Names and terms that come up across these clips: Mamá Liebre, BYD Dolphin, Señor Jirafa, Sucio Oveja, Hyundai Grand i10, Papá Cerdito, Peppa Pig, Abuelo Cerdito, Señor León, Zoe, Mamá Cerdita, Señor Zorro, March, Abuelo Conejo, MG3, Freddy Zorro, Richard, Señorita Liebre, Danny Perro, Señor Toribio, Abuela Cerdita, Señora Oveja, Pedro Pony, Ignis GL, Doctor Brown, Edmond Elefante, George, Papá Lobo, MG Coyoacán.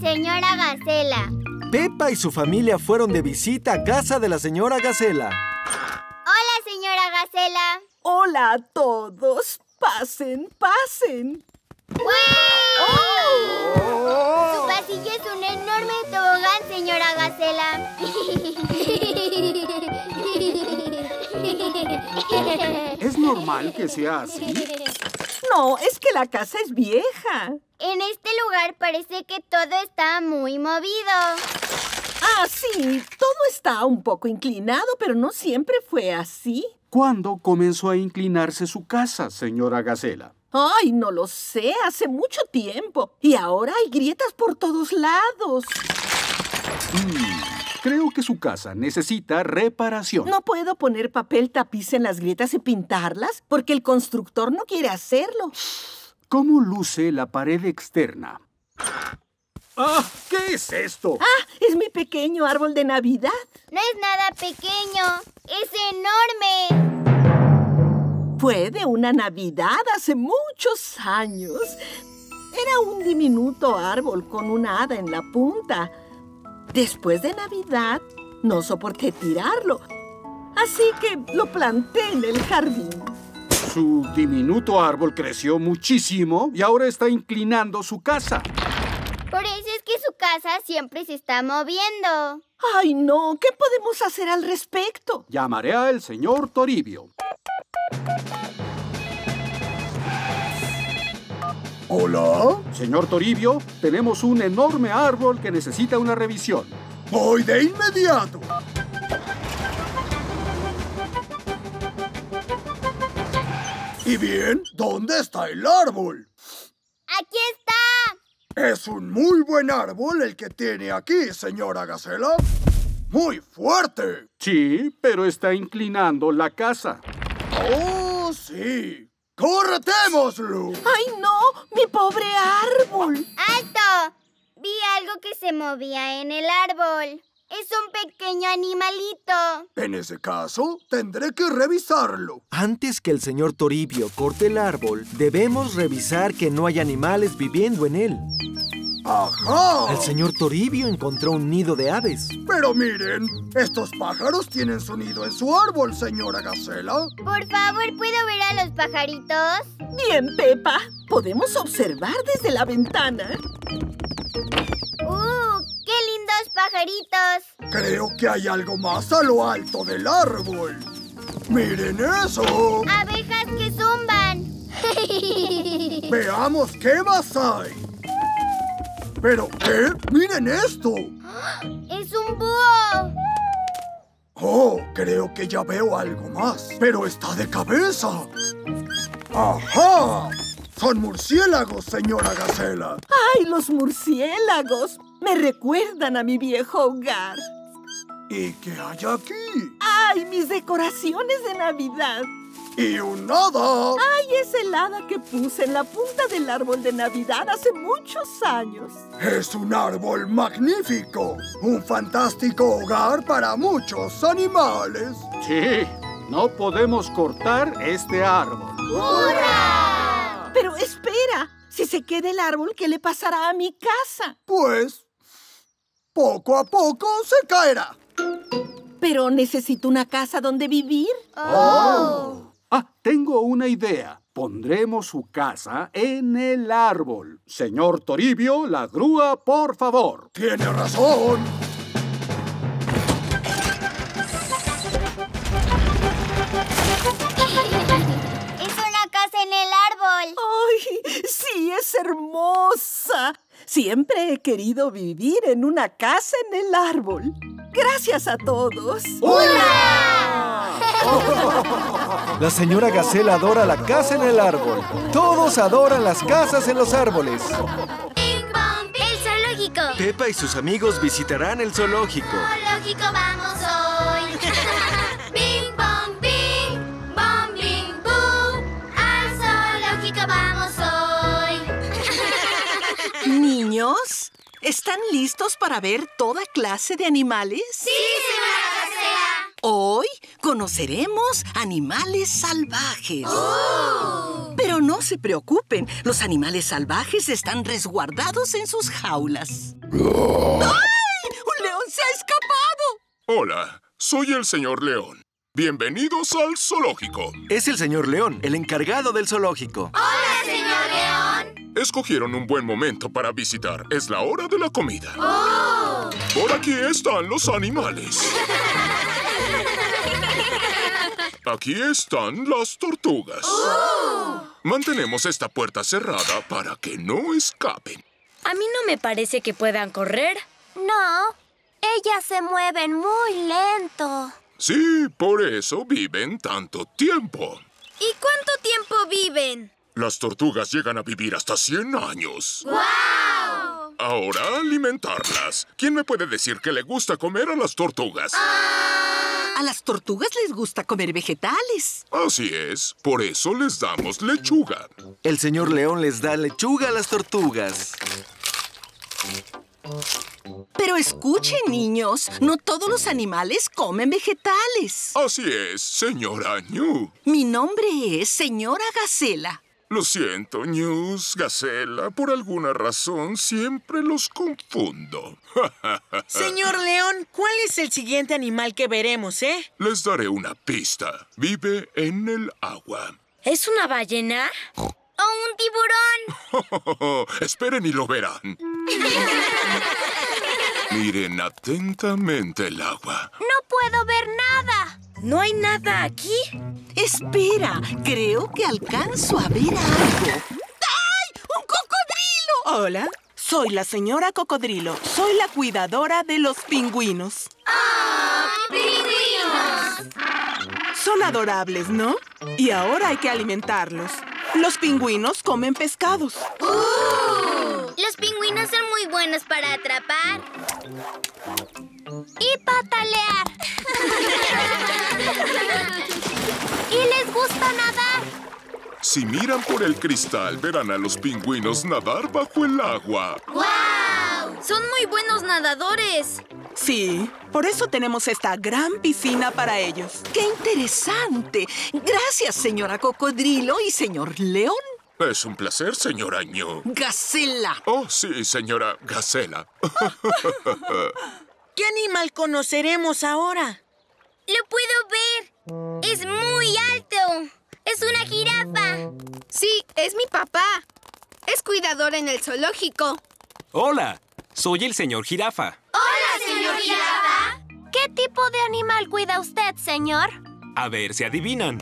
señora Gacela. Peppa y su familia fueron de visita a casa de la señora Gacela. ¡Hola, señora Gacela! ¡Hola a todos! ¡Pasen, pasen! ¡Wow! ¡Oh! Su pasillo es un enorme tobogán, señora Gacela. ¿Es normal que sea así? No, es que la casa es vieja. En este lugar parece que todo está muy movido. Ah, sí, todo está un poco inclinado, pero no siempre fue así. ¿Cuándo comenzó a inclinarse su casa, señora Gacela? Ay, no lo sé, hace mucho tiempo. Y ahora hay grietas por todos lados. Creo que su casa necesita reparación. No puedo poner papel tapiz en las grietas y pintarlas porque el constructor no quiere hacerlo. ¿Cómo luce la pared externa? ¡Ah! ¿Qué es esto? ¡Ah! ¡Es mi pequeño árbol de Navidad! No es nada pequeño. ¡Es enorme! Fue de una Navidad hace muchos años. Era un diminuto árbol con una hada en la punta. Después de Navidad, no soporté tirarlo, así que lo planté en el jardín. Su diminuto árbol creció muchísimo y ahora está inclinando su casa. Por eso es que su casa siempre se está moviendo. ¡Ay, no! ¿Qué podemos hacer al respecto? Llamaré al señor Toribio. ¿Hola? Señor Toribio, tenemos un enorme árbol que necesita una revisión. ¡Voy de inmediato! ¿Y bien? ¿Dónde está el árbol? ¡Aquí está! Es un muy buen árbol el que tiene aquí, señora Gacela. ¡Muy fuerte! Sí, pero está inclinando la casa. ¡Oh, sí! ¡Cortémoslo! ¡Ay, no! ¡Mi pobre árbol! ¡Alto! Vi algo que se movía en el árbol. Es un pequeño animalito. En ese caso, tendré que revisarlo. Antes que el señor Toribio corte el árbol, debemos revisar que no hay animales viviendo en él. ¡Ajá! El señor Toribio encontró un nido de aves. Pero miren, estos pájaros tienen su nido en su árbol, señora Gacela. Por favor, ¿puedo ver a los pajaritos? Bien, Peppa. Podemos observar desde la ventana. ¡Qué lindos pajaritos! Creo que hay algo más a lo alto del árbol. ¡Miren eso! ¡Abejas que zumban! Veamos qué más hay. ¿Pero qué? ¡Miren esto! ¡Es un búho! Oh, creo que ya veo algo más. ¡Pero está de cabeza! ¡Ajá! ¡Son murciélagos, señora Gacela! ¡Ay, los murciélagos! Me recuerdan a mi viejo hogar. ¿Y qué hay aquí? ¡Ay, mis decoraciones de Navidad! ¡Y un hada! ¡Ay, es el hada que puse en la punta del árbol de Navidad hace muchos años! ¡Es un árbol magnífico! ¡Un fantástico hogar para muchos animales! Sí, no podemos cortar este árbol. ¡Hurra! Pero espera, si se queda el árbol, ¿qué le pasará a mi casa? Pues, poco a poco se caerá. Pero necesito una casa donde vivir. ¡Oh! Ah, tengo una idea. Pondremos su casa en el árbol. Señor Toribio, la grúa, por favor. Tiene razón. Es una casa en el árbol. ¡Ay, sí, es hermosa! Siempre he querido vivir en una casa en el árbol. Gracias a todos. ¡Hurra! La señora Gacela adora la casa en el árbol. Todos adoran las casas en los árboles. ¡El zoológico! Peppa y sus amigos visitarán el zoológico. ¡Zoológico, vamos hoy! ¡Bim, bom, bim! ¡Bom, bim, bum! ¡Al zoológico vamos hoy! Niños, ¿están listos para ver toda clase de animales? ¡Sí, señora Gacela! Hoy conoceremos animales salvajes. ¡Oh! Pero no se preocupen. Los animales salvajes están resguardados en sus jaulas. ¡Ay! ¡Un león se ha escapado! Hola, soy el señor León. Bienvenidos al zoológico. Es el señor León, el encargado del zoológico. ¡Hola, señor León! Escogieron un buen momento para visitar. Es la hora de la comida. ¡Oh! Por aquí están los animales. Aquí están las tortugas. ¡Oh! Mantenemos esta puerta cerrada para que no escapen. A mí no me parece que puedan correr. No, ellas se mueven muy lento. Sí, por eso viven tanto tiempo. ¿Y cuánto tiempo viven? Las tortugas llegan a vivir hasta 100 años. ¡Guau! Ahora alimentarlas. ¿Quién me puede decir qué le gusta comer a las tortugas? ¡Ah! A las tortugas les gusta comer vegetales. Así es, por eso les damos lechuga. El señor León les da lechuga a las tortugas. Pero escuchen, niños, no todos los animales comen vegetales. Así es, señora Ñu. Mi nombre es señora Gacela. Lo siento, Ñus, Gacela, por alguna razón siempre los confundo. Señor León, ¿cuál es el siguiente animal que veremos, Les daré una pista. Vive en el agua. ¿Es una ballena? ¡O un tiburón! Esperen y lo verán. Miren atentamente el agua. ¡No puedo ver nada! ¿No hay nada aquí? Espera, creo que alcanzo a ver algo. ¡Ay! ¡Un cocodrilo! Hola, soy la señora Cocodrilo. Soy la cuidadora de los pingüinos. ¡Ah! ¡Oh, pingüinos! Son adorables, ¿no? Y ahora hay que alimentarlos. Los pingüinos comen pescados. Los pingüinos son muy buenos para atrapar y patalear. Y les gusta nadar. Si miran por el cristal, verán a los pingüinos nadar bajo el agua. ¡Wow! Son muy buenos nadadores. Sí, por eso tenemos esta gran piscina para ellos. ¡Qué interesante! Gracias, señora Cocodrilo y señor León. Es un placer, señora Ñu. ¡Gacela! Oh, sí, señora Gacela. ¿Qué animal conoceremos ahora? ¡Lo puedo ver! ¡Es muy alto! ¡Es una jirafa! Sí, es mi papá. Es cuidador en el zoológico. Hola, soy el señor Jirafa. ¡Hola, señor Jirafa! ¿Qué tipo de animal cuida usted, señor? A ver si adivinan.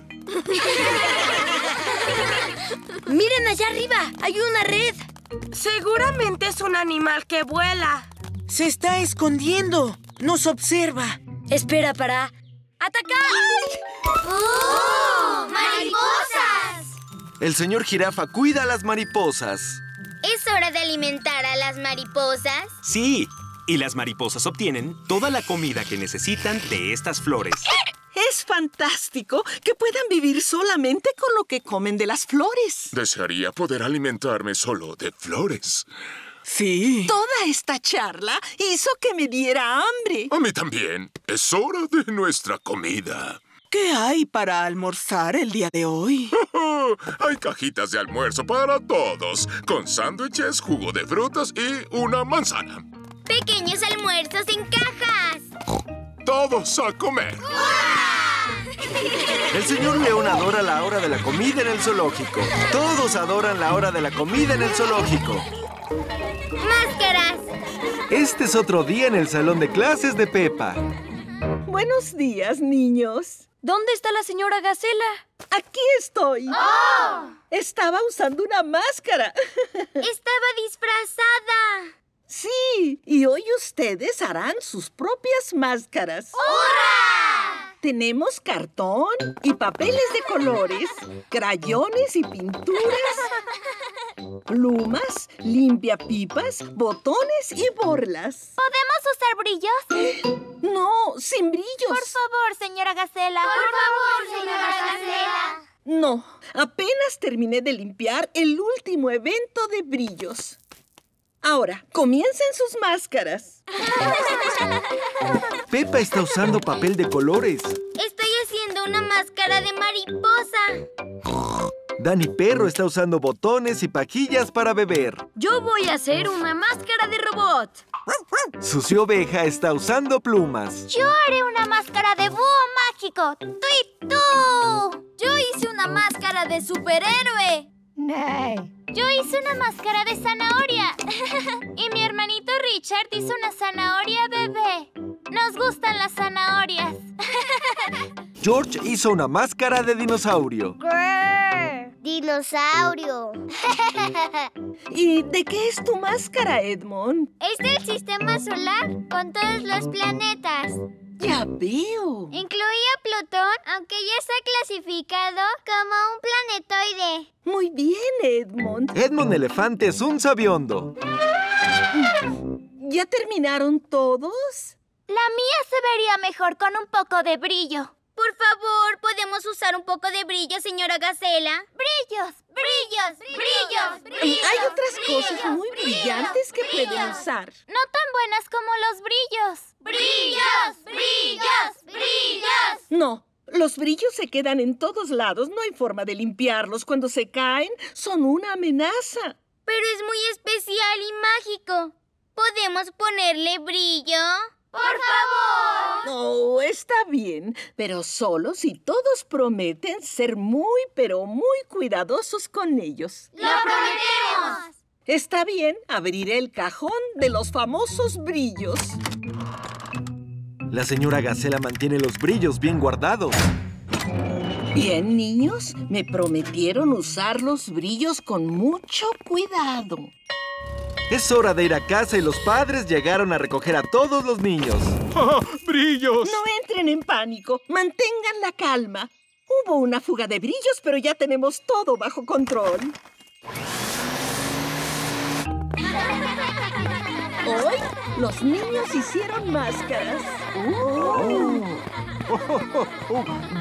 ¡Miren allá arriba! ¡Hay una red! Seguramente es un animal que vuela. ¡Se está escondiendo! ¡Nos observa! Espera para... ¡Atacar! ¡Oh! ¡Mariposas! El señor Jirafa cuida a las mariposas. ¿Es hora de alimentar a las mariposas? Sí. Y las mariposas obtienen toda la comida que necesitan de estas flores. Es fantástico que puedan vivir solamente con lo que comen de las flores. Desearía poder alimentarme solo de flores. Sí. Toda esta charla hizo que me diera hambre. A mí también. Es hora de nuestra comida. ¿Qué hay para almorzar el día de hoy? Hay cajitas de almuerzo para todos, con sándwiches, jugo de frutas y una manzana. ¡Pequeños almuerzos en cajas! ¡Todos a comer! ¡Uah! El señor León adora la hora de la comida en el zoológico. Todos adoran la hora de la comida en el zoológico. ¡Máscaras! Este es otro día en el salón de clases de Peppa. Buenos días, niños. ¿Dónde está la señora Gacela? ¡Aquí estoy! ¡Oh! Estaba usando una máscara. Estaba disfrazada. Sí, y hoy ustedes harán sus propias máscaras. ¡Hurra! Tenemos cartón y papeles de colores, crayones y pinturas, plumas, limpiapipas, botones y borlas. ¿Podemos usar brillos? No, sin brillos. Por favor, señora Gacela. Por favor, señora Gacela. No, apenas terminé de limpiar el último evento de brillos. Ahora, comiencen sus máscaras. Peppa está usando papel de colores. Estoy haciendo una máscara de mariposa. Danny Perro está usando botones y pajillas para beber. Yo voy a hacer una máscara de robot. Sucio Oveja está usando plumas. Yo haré una máscara de búho mágico. ¡Tuit, tú! Yo hice una máscara de superhéroe. ¡Nay! Yo hice una máscara de zanahoria. Y mi hermanito Richard hizo una zanahoria bebé. Nos gustan las zanahorias. George hizo una máscara de dinosaurio. ¡Grrr! ¡Dinosaurio! ¿Y de qué es tu máscara, Edmond? Es del sistema solar, con todos los planetas. ¡Ya veo! Incluía Plutón, aunque ya está clasificado como un planetoide. Muy bien, Edmond. Edmond Elefante es un sabiondo. ¿Ya terminaron todos? La mía se vería mejor con un poco de brillo. Por favor, ¿podemos usar un poco de brillo, señora Gacela? ¡Brillos! ¡Brillos! ¡Brillos! ¡Brillos! Hay otras cosas muy brillantes que pueden usar. No tan buenas como los brillos. ¡Brillos! ¡Brillos! ¡Brillos! No, los brillos se quedan en todos lados. No hay forma de limpiarlos. Cuando se caen, son una amenaza. Pero es muy especial y mágico. ¿Podemos ponerle brillo? ¡Por favor! No, está bien, pero solo si todos prometen ser muy, pero muy cuidadosos con ellos. ¡Lo prometemos! Está bien, abriré el cajón de los famosos brillos. La señora Gacela mantiene los brillos bien guardados. Bien, niños, me prometieron usar los brillos con mucho cuidado. Es hora de ir a casa y los padres llegaron a recoger a todos los niños. ¡Oh, brillos! No entren en pánico. Mantengan la calma. Hubo una fuga de brillos, pero ya tenemos todo bajo control. Hoy, los niños hicieron máscaras.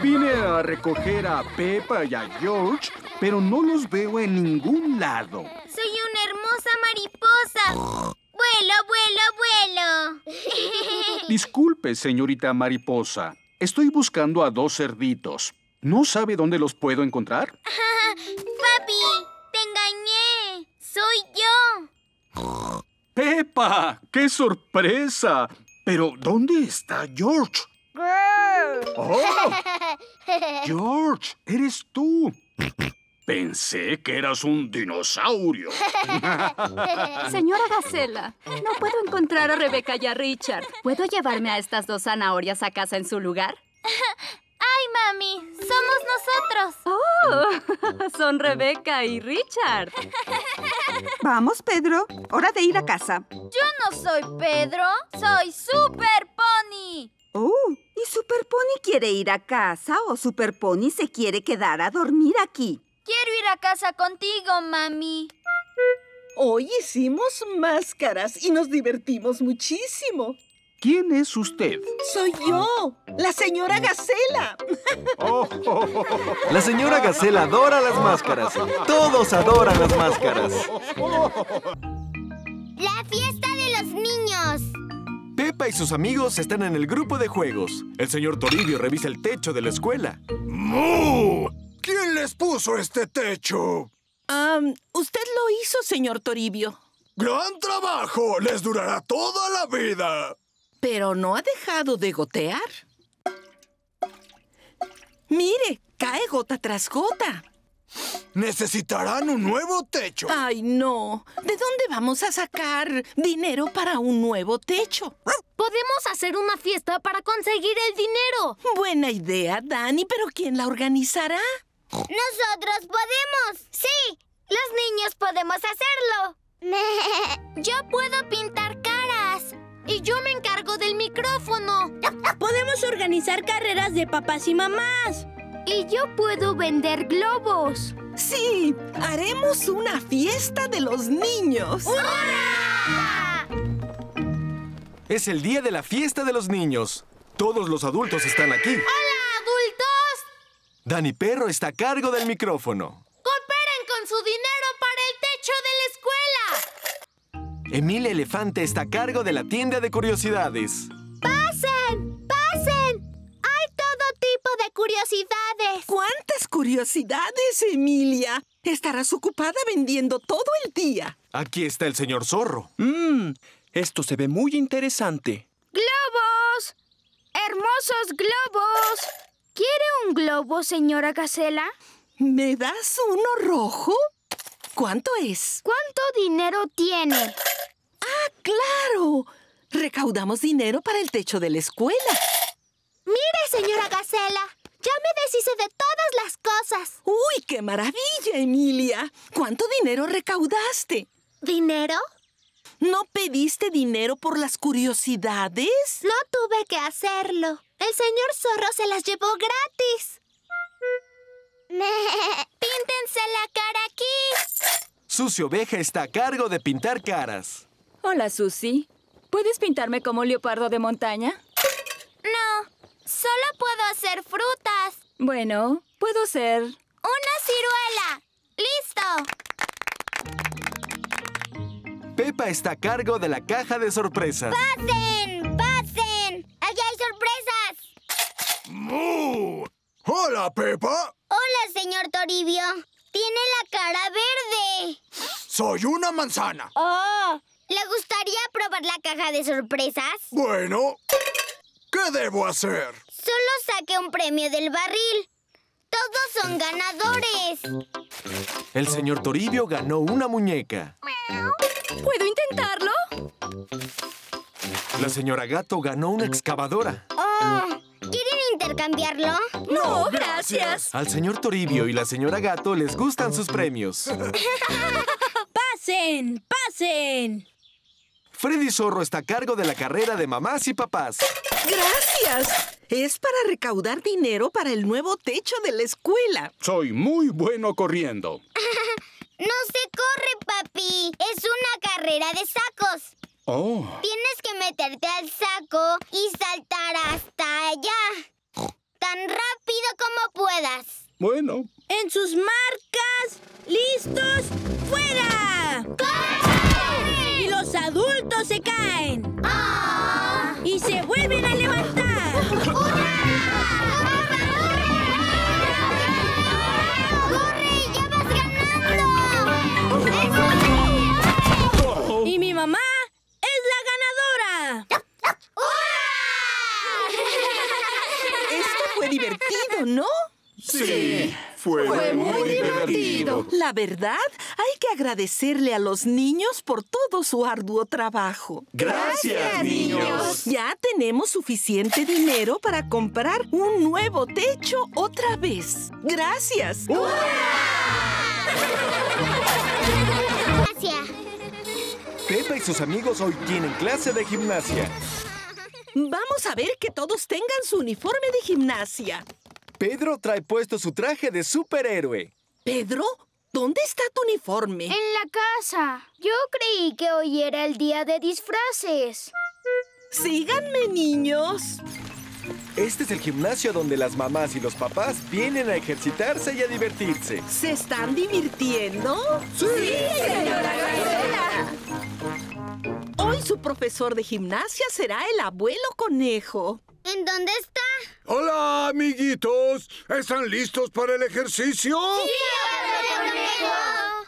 Vine a recoger a Peppa y a George, pero no los veo en ningún lado. Soy una hermosa mariposa. ¡Vuelo, vuelo, vuelo! Disculpe, señorita mariposa. Estoy buscando a dos cerditos. ¿No sabe dónde los puedo encontrar? Papi, te engañé. Soy yo. ¡Peppa! ¡Qué sorpresa! Pero, ¿dónde está George? ¡Oh! George, eres tú. Pensé que eras un dinosaurio. Señora Gacela, no puedo encontrar a Rebeca y a Richard. ¿Puedo llevarme a estas dos zanahorias a casa en su lugar? ¡Ay, mami! ¡Somos nosotros! ¡Oh! Son Rebeca y Richard. Vamos, Pedro. Hora de ir a casa. Yo no soy Pedro. Soy Super Pony. ¡Oh! ¿Y Super Pony quiere ir a casa o Super Pony se quiere quedar a dormir aquí? Quiero ir a casa contigo, mami. Hoy hicimos máscaras y nos divertimos muchísimo. ¿Quién es usted? Soy yo, la señora Gacela. La señora Gacela adora las máscaras. Todos adoran las máscaras. La fiesta de los niños. Peppa y sus amigos están en el grupo de juegos. El señor Toribio revisa el techo de la escuela. ¡Mu! ¿Quién les puso este techo? Usted lo hizo, señor Toribio. ¡Gran trabajo! ¡Les durará toda la vida! Pero no ha dejado de gotear. Mire, cae gota tras gota. Necesitarán un nuevo techo. ¡Ay, no! ¿De dónde vamos a sacar dinero para un nuevo techo? Podemos hacer una fiesta para conseguir el dinero. Buena idea, Dani, pero ¿quién la organizará? ¡Nosotros podemos! ¡Sí! ¡Los niños podemos hacerlo! Yo puedo pintar caras. Y yo me encargo del micrófono. Podemos organizar carreras de papás y mamás. Y yo puedo vender globos. Sí, haremos una fiesta de los niños. ¡Hurra! Es el día de la fiesta de los niños. Todos los adultos están aquí. ¡Hola, adultos! Dani Perro está a cargo del micrófono. ¡Cooperen con su dinero para el techo de la escuela! Emilia Elefante está a cargo de la tienda de curiosidades. ¡Pasen! ¡Pasen! ¡Hay todo tipo de curiosidades! curiosidades. ¿Cuántas curiosidades, Emilia? Estarás ocupada vendiendo todo el día. Aquí está el señor Zorro. Esto se ve muy interesante. ¡Globos! ¡Hermosos globos! ¿Quiere un globo, señora Gacela? ¿Me das uno rojo? ¿Cuánto es? ¿Cuánto dinero tiene? ¡Ah, claro! Recaudamos dinero para el techo de la escuela. ¡Mire, señora Gacela! ¡Ya me deshice de todas las cosas! ¡Uy, qué maravilla, Emilia! ¿Cuánto dinero recaudaste? ¿Dinero? ¿No pediste dinero por las curiosidades? No tuve que hacerlo. El señor Zorro se las llevó gratis. ¡Píntense la cara aquí! Susi Oveja está a cargo de pintar caras. Hola, Susi. ¿Puedes pintarme como un leopardo de montaña? No, solo puedo hacer frutas. Bueno, puedo ser... ¡Una ciruela! ¡Listo! Peppa está a cargo de la caja de sorpresas. ¡Pasen! ¡Pasen! ¡Allá hay sorpresas! ¡Mu! ¡Hola, Peppa! Hola, señor Toribio. Tiene la cara verde. ¡Soy una manzana! ¡Oh! ¿Le gustaría probar la caja de sorpresas? Bueno, ¿qué debo hacer? Solo saque un premio del barril. Todos son ganadores. El señor Toribio ganó una muñeca. ¿Puedo intentarlo? La señora Gato ganó una excavadora. Oh. ¿Quieren intercambiarlo? ¡No, gracias! Al señor Toribio y la señora Gato les gustan sus premios. ¡Pasen! ¡Pasen! Freddy Zorro está a cargo de la carrera de mamás y papás. ¡Gracias! Es para recaudar dinero para el nuevo techo de la escuela. Soy muy bueno corriendo. ¡No se corre, papi! ¡Es una carrera de sacos! Oh. Tienes que meterte al saco y saltar hasta allá. Tan rápido como puedas. Bueno. En sus marcas, listos, fuera. ¡Corre! Y los adultos se caen. Oh. Y se vuelven a levantar. ¡Hurra! ¿Divertido, no? Sí, fue muy divertido. La verdad, hay que agradecerle a los niños por todo su arduo trabajo. ¡Gracias, niños! Ya tenemos suficiente dinero para comprar un nuevo techo otra vez. ¡Gracias! ¡Hurra! Gracias. Peppa y sus amigos hoy tienen clase de gimnasia. Vamos a ver que todos tengan su uniforme de gimnasia. Pedro trae puesto su traje de superhéroe. ¿Pedro? ¿Dónde está tu uniforme? En la casa. Yo creí que hoy era el día de disfraces. Síganme, niños. Este es el gimnasio donde las mamás y los papás vienen a ejercitarse y a divertirse. ¿Se están divirtiendo? ¡Sí, señora Gacela! Hoy su profesor de gimnasia será el abuelo Conejo. ¿En dónde está? ¡Hola, amiguitos! ¿Están listos para el ejercicio? ¡Sí, abuelo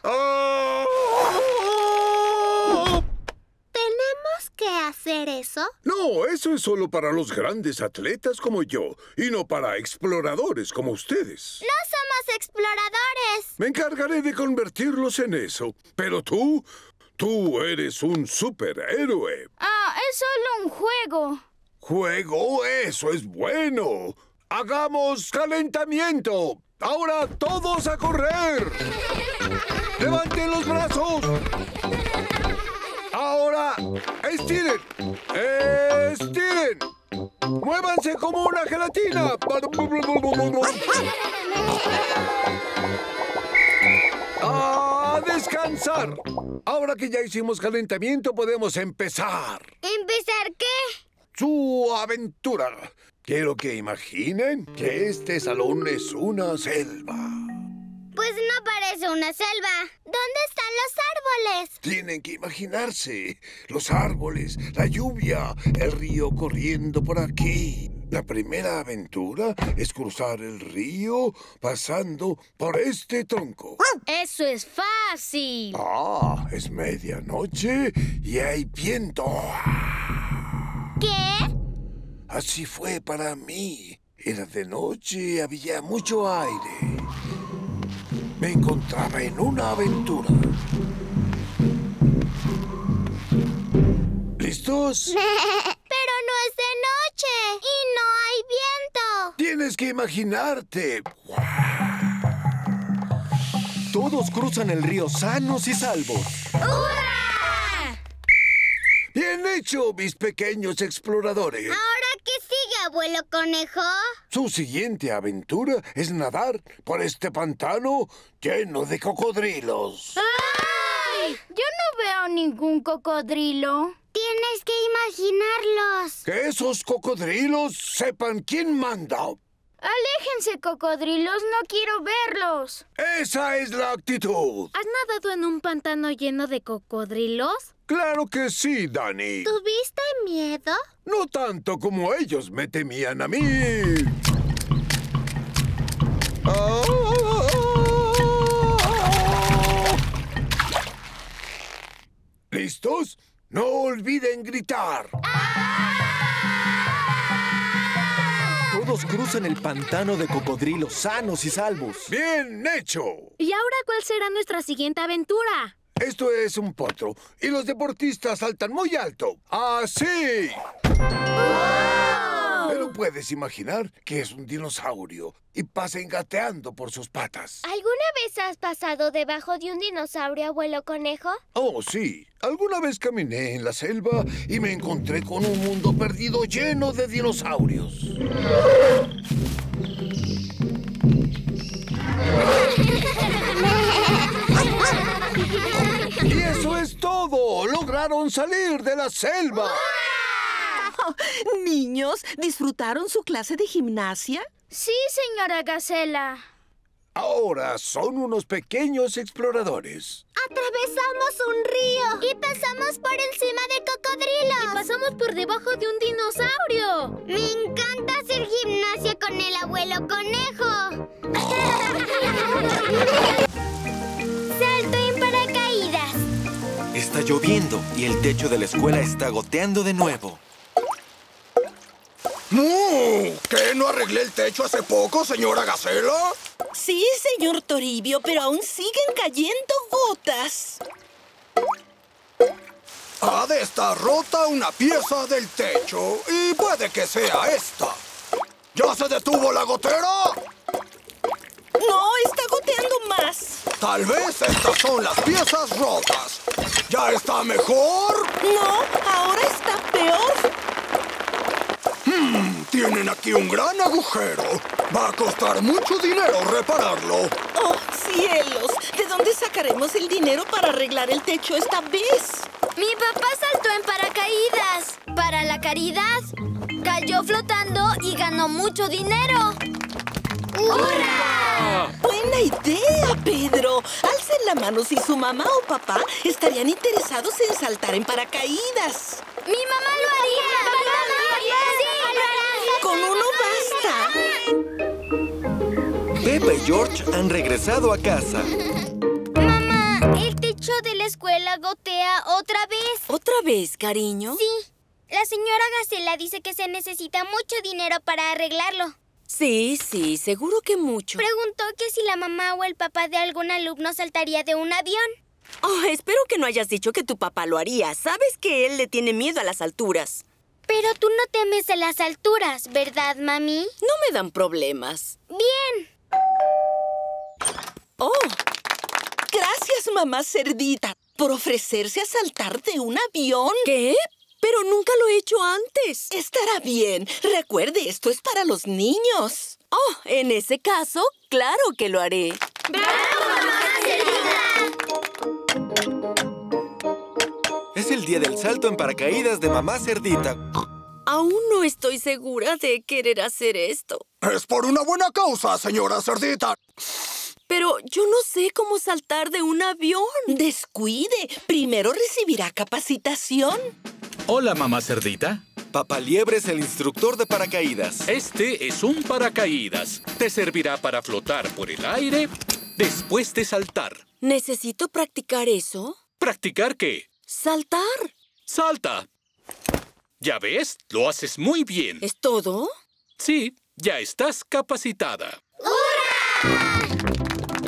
Conejo! ¡Oh! ¿Tenemos que hacer eso? No, eso es solo para los grandes atletas como yo y no para exploradores como ustedes. ¡No somos exploradores! Me encargaré de convertirlos en eso, pero tú... ¡Tú eres un superhéroe! Ah, es solo un juego. ¿Juego? ¡Eso es bueno! ¡Hagamos calentamiento! ¡Ahora todos a correr! ¡Levanten los brazos! ¡Ahora estiren! ¡Estiren! ¡Muévanse como una gelatina! ¡A descansar! Ahora que ya hicimos calentamiento, podemos empezar. ¿Empezar qué? Su aventura. Quiero que imaginen que este salón es una selva. Pues no parece una selva. ¿Dónde están los árboles? Tienen que imaginarse. Los árboles, la lluvia, el río corriendo por aquí. La primera aventura es cruzar el río pasando por este tronco. ¡Eso es fácil! Ah, es medianoche y hay viento. ¿Qué? Así fue para mí. Era de noche y había mucho aire. Me encontraba en una aventura. ¿Listos? Pero no es de noche y no hay viento. Tienes que imaginarte. Todos cruzan el río sanos y salvos. ¡Hurra! Bien hecho, mis pequeños exploradores. ¿Ahora qué sigue, Abuelo Conejo? Su siguiente aventura es nadar por este pantano lleno de cocodrilos. ¡Ay! Yo no veo ningún cocodrilo. Tienes que imaginarlos. Que esos cocodrilos sepan quién manda. Aléjense, cocodrilos. No quiero verlos. Esa es la actitud. ¿Has nadado en un pantano lleno de cocodrilos? Claro que sí, Dani. ¿Tuviste miedo? No tanto como ellos me temían a mí. ¿Listos? ¡No olviden gritar! ¡Ah! Todos cruzan el pantano de cocodrilos sanos y salvos. ¡Bien hecho! ¿Y ahora cuál será nuestra siguiente aventura? Esto es un potro y los deportistas saltan muy alto. ¡Así! ¡Wow! Pero puedes imaginar que es un dinosaurio y pasen gateando por sus patas. ¿Alguna vez has pasado debajo de un dinosaurio, Abuelo Conejo? Oh, sí. Alguna vez caminé en la selva y me encontré con un mundo perdido lleno de dinosaurios. ¡Y eso es todo! ¡Lograron salir de la selva! Niños, ¿disfrutaron su clase de gimnasia? Sí, señora Gacela. Ahora son unos pequeños exploradores. Atravesamos un río. Y pasamos por encima de cocodrilos. Y pasamos por debajo de un dinosaurio. Me encanta hacer gimnasia con el Abuelo Conejo. ¡Salto en paracaídas! Está lloviendo y el techo de la escuela está goteando de nuevo. ¿Qué? ¿No arreglé el techo hace poco, señora Gacela? Sí, señor Toribio, pero aún siguen cayendo gotas. Ha de estar rota una pieza del techo y puede que sea esta. ¿Ya se detuvo la gotera? No, está goteando más. Tal vez estas son las piezas rotas. ¿Ya está mejor? No, ahora está peor. Tienen aquí un gran agujero. Va a costar mucho dinero repararlo. ¡Oh, cielos! ¿De dónde sacaremos el dinero para arreglar el techo esta vez? Mi papá saltó en paracaídas. Para la caridad. Cayó flotando y ganó mucho dinero. ¡Hurra! ¡Buena idea, Pedro! Alcen la mano si su mamá o papá estarían interesados en saltar en paracaídas. ¡Mi mamá lo haría! ¡Con uno basta! Peppa y George han regresado a casa. Mamá, el techo de la escuela gotea otra vez. ¿Otra vez, cariño? Sí. La señora Gacela dice que se necesita mucho dinero para arreglarlo. Sí, seguro que mucho. Preguntó que si la mamá o el papá de algún alumno saltaría de un avión. Oh, espero que no hayas dicho que tu papá lo haría. Sabes que él le tiene miedo a las alturas. Pero tú no temes a las alturas, ¿verdad, mami? No me dan problemas. ¡Bien! ¡Oh! Gracias, mamá Cerdita, por ofrecerse a saltar de un avión. ¿Qué? Pero nunca lo he hecho antes. Estará bien. Recuerde, esto es para los niños. Oh, en ese caso, claro que lo haré. ¡Bravo, mamá Cerdita! Es el día del salto en paracaídas de Mamá Cerdita. Aún no estoy segura de querer hacer esto. Es por una buena causa, señora Cerdita. Pero yo no sé cómo saltar de un avión. Descuide. Primero recibirá capacitación. Hola, Mamá Cerdita. Papá Liebre es el instructor de paracaídas. Este es un paracaídas. Te servirá para flotar por el aire después de saltar. ¿Necesito practicar eso? ¿Practicar qué? ¡Saltar! ¡Salta! Ya ves, lo haces muy bien. ¿Es todo? Sí, ya estás capacitada. ¡Hurra!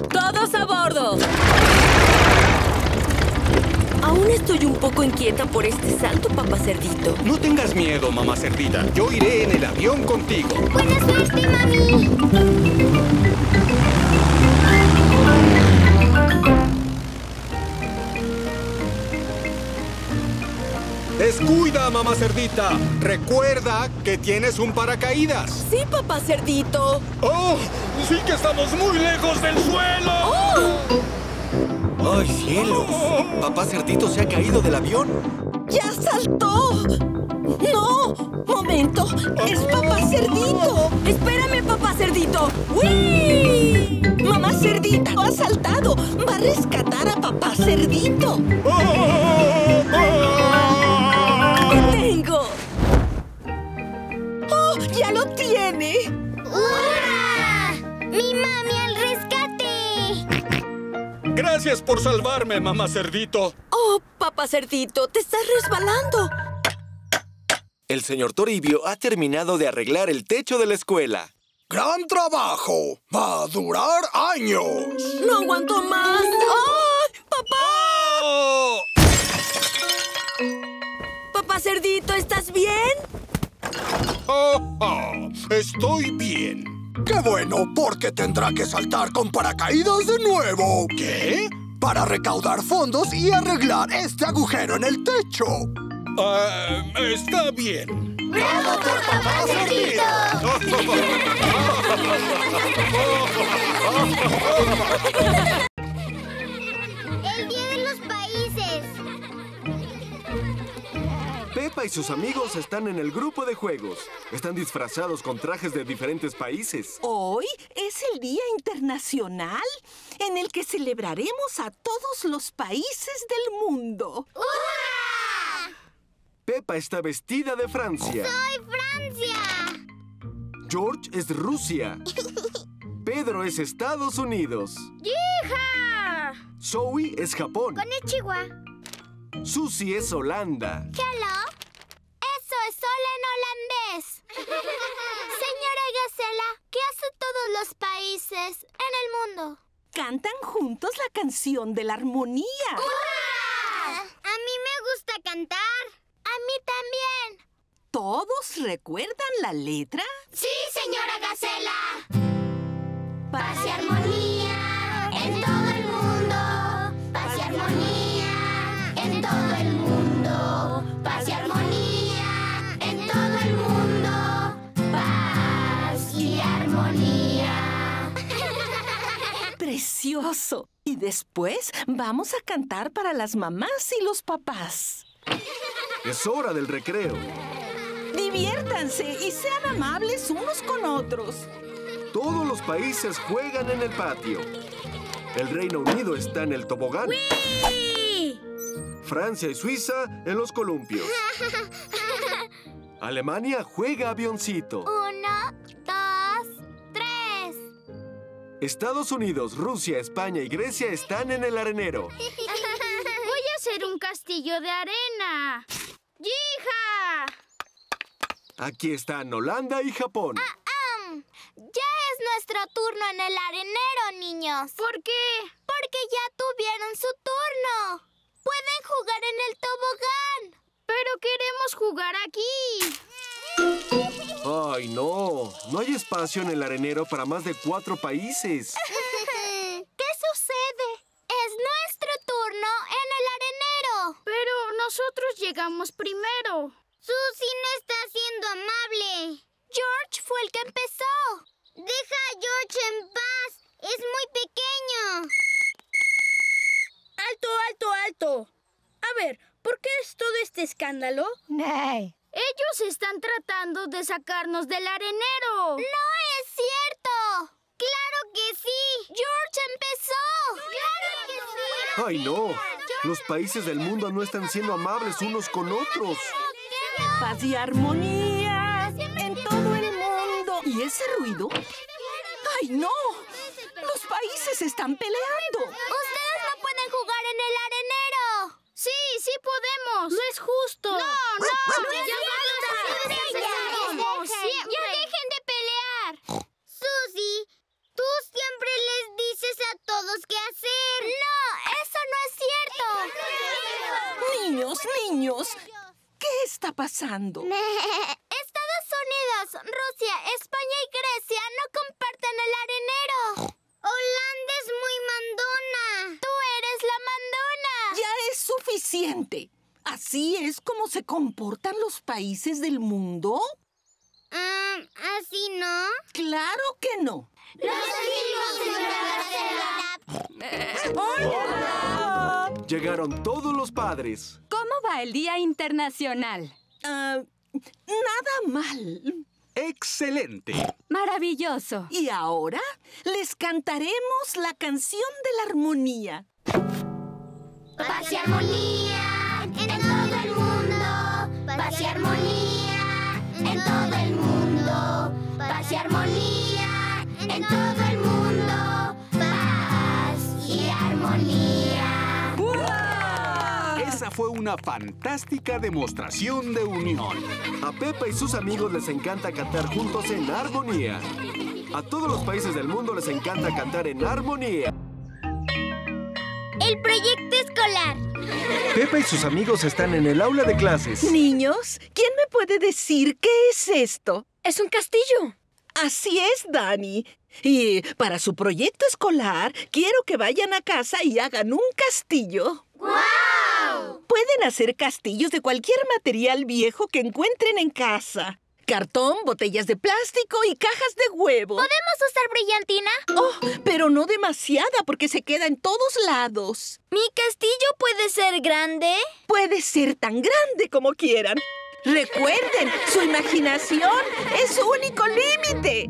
¡Todos a bordo! Aún estoy un poco inquieta por este salto, Papá Cerdito. No tengas miedo, Mamá Cerdita. Yo iré en el avión contigo. ¡Buena suerte, mami! ¡Descuida, Mamá Cerdita! Recuerda que tienes un paracaídas. Sí, Papá Cerdito. ¡Oh! ¡Sí que estamos muy lejos del suelo! ¡Oh! ¡Ay, cielos! Papá Cerdito se ha caído del avión. ¡Ya saltó! ¡No! ¡Momento! ¡Es Papá Cerdito! ¡Espérame, Papá Cerdito! ¡Uy! ¡Mamá Cerdita lo ha saltado! ¡Va a rescatar a Papá Cerdito! ¡Lo tengo! ¡Oh! ¡Ya lo tiene! ¡Hurra! ¡Mi mami al rescate! ¡Gracias por salvarme, Mamá Cerdito! ¡Oh, Papá Cerdito! ¡Te estás resbalando! El señor Toribio ha terminado de arreglar el techo de la escuela. ¡Gran trabajo! ¡Va a durar años! ¡No aguanto más! ¡Ay, papá! ¡Oh! ¡Papá Cerdito! ¿Estás bien? Estoy bien. ¡Qué bueno! Porque tendrá que saltar con paracaídas de nuevo. ¿Qué? Para recaudar fondos y arreglar este agujero en el techo. Está bien. ¡Bravo por Papá Cerdito! ¡El Día de los Países! Peppa y sus amigos están en el grupo de juegos. Están disfrazados con trajes de diferentes países. Hoy es el Día Internacional en el que celebraremos a todos los países del mundo. ¡Hurra! Peppa está vestida de Francia. ¡Soy Francia! George es Rusia. Pedro es Estados Unidos. ¡Hija! Zoe es Japón. Konnichiwa. Susi es Holanda. Hello. Eso es hola en holandés. Señora Gacela, ¿qué hacen todos los países en el mundo? Cantan juntos la canción de la armonía. ¡Hurra! A mí me gusta cantar. A mí también. ¿Todos recuerdan la letra? Sí, señora Gacela. Paz y armonía en todo el mundo. Paz y armonía. En todo el mundo, paz y armonía. En todo el mundo, paz y armonía. ¡Precioso! Y después vamos a cantar para las mamás y los papás. Es hora del recreo. Diviértanse y sean amables unos con otros. Todos los países juegan en el patio. El Reino Unido está en el tobogán. ¡Wii! Francia y Suiza en los columpios. Alemania juega avioncito. 1, 2, 3. Estados Unidos, Rusia, España y Grecia están en el arenero. Voy a hacer un castillo de arena. ¡Hija! Aquí están Holanda y Japón. Ya es nuestro turno en el arenero, niños. ¿Por qué? Porque ya tuvieron su turno. ¡Pueden jugar en el tobogán! ¡Pero queremos jugar aquí! ¡Ay, no! No hay espacio en el arenero para más de 4 países. ¿Qué sucede? ¡Es nuestro turno en el arenero! Pero nosotros llegamos primero. Susi no está siendo amable. George fue el que empezó. ¡Deja a George en paz! ¡Es muy pequeño! ¡Alto, alto, alto! A ver, ¿por qué es todo este escándalo? ¡Nay! ¡Ellos están tratando de sacarnos del arenero! ¡No es cierto! ¡Claro que sí! ¡George empezó! ¡Claro que sí! ¡Ay, no! Los países del mundo no están siendo amables unos con otros. paz y armonía en todo el mundo. ¿Y ese ruido? ¡Ay, no! ¡Los países están peleando! ¡Ustedes no pueden jugar en el arenero! ¡Sí, sí podemos! ¡No es justo! ¡No, no! ¡Ya dejen de pelear! Susi, tú siempre les dices a todos qué hacer. ¡No, eso no es cierto! ¡Niños, niños! ¿Qué está pasando? Estados Unidos, Rusia, España y Grecia no comparten el arenero. Holanda es muy mandona. Tú eres la mandona. Ya es suficiente. ¿Así es como se comportan los países del mundo? ¿Así no? ¡Claro que no! ¡Los vimos, señora Gacela! ¡Hola! Llegaron todos los padres. ¿Cómo va el Día Internacional? Nada mal. ¡Excelente! ¡Maravilloso! Y ahora les cantaremos la canción de la armonía. Paz y armonía en todo el mundo. Paz y armonía en todo el mundo. Paz y armonía en todo el mundo. Paz y armonía. Esa fue una fantástica demostración de unión. A Peppa y sus amigos les encanta cantar juntos en armonía. A todos los países del mundo les encanta cantar en armonía. El proyecto escolar. Peppa y sus amigos están en el aula de clases. Niños, ¿quién me puede decir qué es esto? Es un castillo. Así es, Dani. Y para su proyecto escolar, quiero que vayan a casa y hagan un castillo. ¡Wow! Pueden hacer castillos de cualquier material viejo que encuentren en casa. Cartón, botellas de plástico y cajas de huevo. ¿Podemos usar brillantina? Oh, pero no demasiada porque se queda en todos lados. ¿Mi castillo puede ser grande? Puede ser tan grande como quieran. Recuerden, su imaginación es su único límite.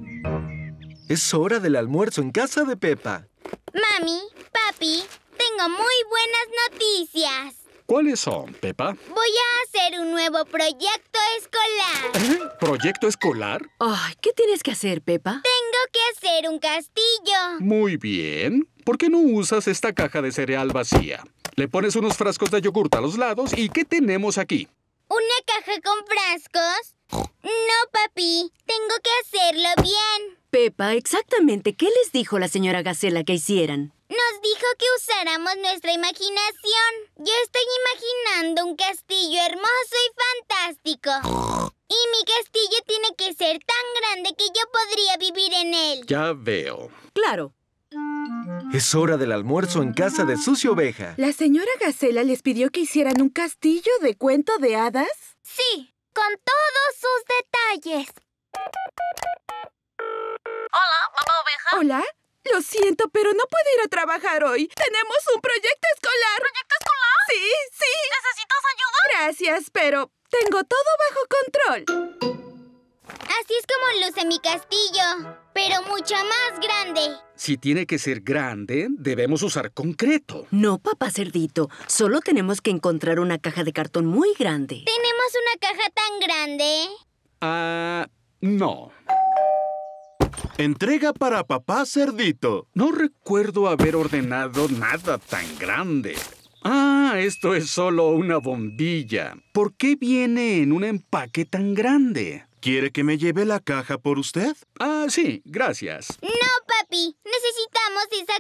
Es hora del almuerzo en casa de Peppa. Mami, papi, tengo muy buenas noticias. ¿Cuáles son, Peppa? Voy a hacer un nuevo proyecto escolar. ¿Eh? ¿Proyecto escolar? Ay, ¿qué tienes que hacer, Peppa? Tengo que hacer un castillo. Muy bien. ¿Por qué no usas esta caja de cereal vacía? Le pones unos frascos de yogur a los lados y ¿qué tenemos aquí? ¿Una caja con frascos? No, papi. Tengo que hacerlo bien. Peppa, exactamente, ¿qué les dijo la señora Gacela que hicieran? Nos dijo que usáramos nuestra imaginación. Yo estoy imaginando un castillo hermoso y fantástico. Y mi castillo tiene que ser tan grande que yo podría vivir en él. Ya veo. Claro. Es hora del almuerzo en casa de Sucio Oveja. ¿La señora Gacela les pidió que hicieran un castillo de cuento de hadas? Sí, con todos sus detalles. Hola, mamá Oveja. Hola. Lo siento, pero no puedo ir a trabajar hoy. Tenemos un proyecto escolar. ¿Proyecto escolar? Sí, sí. ¿Necesitas ayuda? Gracias, pero tengo todo bajo control. Así es como luce mi castillo, pero mucho más grande. Si tiene que ser grande, debemos usar concreto. No, papá Cerdito. Solo tenemos que encontrar una caja de cartón muy grande. ¿Tenemos una caja tan grande? No. Entrega para papá Cerdito. No recuerdo haber ordenado nada tan grande. Ah, esto es solo una bombilla. ¿Por qué viene en un empaque tan grande? ¿Quiere que me lleve la caja por usted? Ah, sí, gracias. No, papi. Necesitamos esa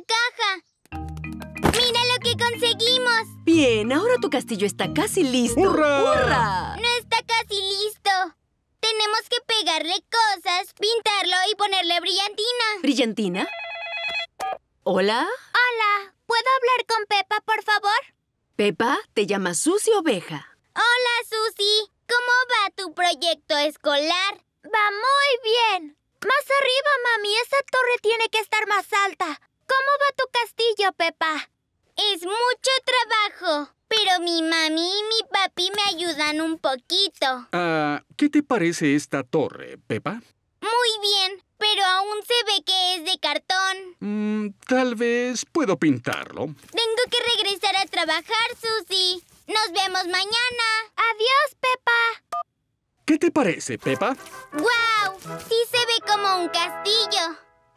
caja. ¡Mira lo que conseguimos! Bien, ahora tu castillo está casi listo. ¡Hurra! ¡Hurra! No está casi listo. Tenemos que pegarle cosas, pintarlo y ponerle brillantina. ¿Brillantina? ¿Hola? Hola. ¿Puedo hablar con Peppa, por favor? Peppa, te llama Susi Oveja. Hola, Susi. ¿Cómo va tu proyecto escolar? Va muy bien. Más arriba, mami. Esa torre tiene que estar más alta. ¿Cómo va tu castillo, Peppa? Es mucho trabajo. Pero mi mami y mi papi me ayudan un poquito. ¿Qué te parece esta torre, Peppa? Muy bien, pero aún se ve que es de cartón. Tal vez puedo pintarlo. Tengo que regresar a trabajar, Susi. Nos vemos mañana. Adiós, Peppa. te parece, Peppa? ¡Guau! ¡Wow! Sí se ve como un castillo.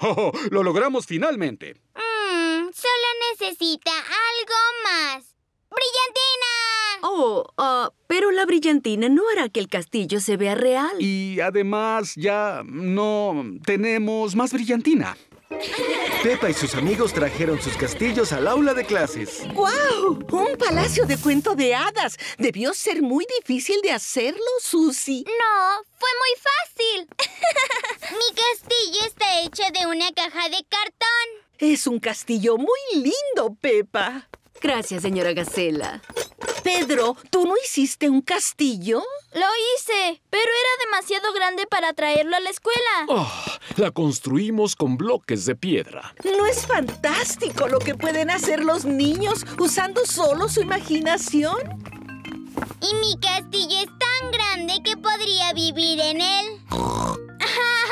¡Oh! ¡Lo logramos finalmente! Solo necesita algo más. ¡Brillantina! Oh, pero la brillantina no hará que el castillo se vea real. Y además ya no tenemos más brillantina. Peppa y sus amigos trajeron sus castillos al aula de clases. ¡Guau! ¡Wow! ¡Un palacio de cuento de hadas! Debió ser muy difícil de hacerlo, Susi. No, fue muy fácil. Mi castillo está hecho de una caja de cartón. Es un castillo muy lindo, Peppa. Gracias, señora Gacela. Pedro, ¿tú no hiciste un castillo? Lo hice, pero era demasiado grande para traerlo a la escuela. Oh, la construimos con bloques de piedra. ¿No es fantástico lo que pueden hacer los niños usando solo su imaginación? Y mi castillo es tan grande que podría vivir en él.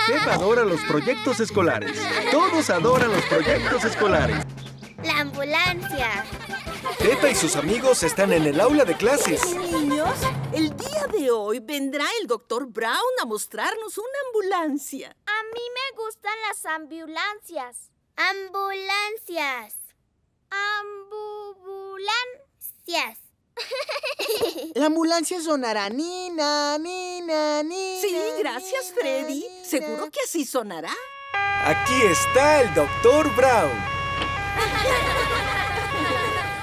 Peppa adora los proyectos escolares. Todos adoran los proyectos escolares. La ambulancia. Peppa y sus amigos están en el aula de clases. Niños, el día de hoy vendrá el Doctor Brown a mostrarnos una ambulancia. A mí me gustan las ambulancias. Ambulancias. Ambulancias. La ambulancia sonará nina, nina, nina. Sí, gracias, Freddy. Seguro que así sonará. Aquí está el Doctor Brown.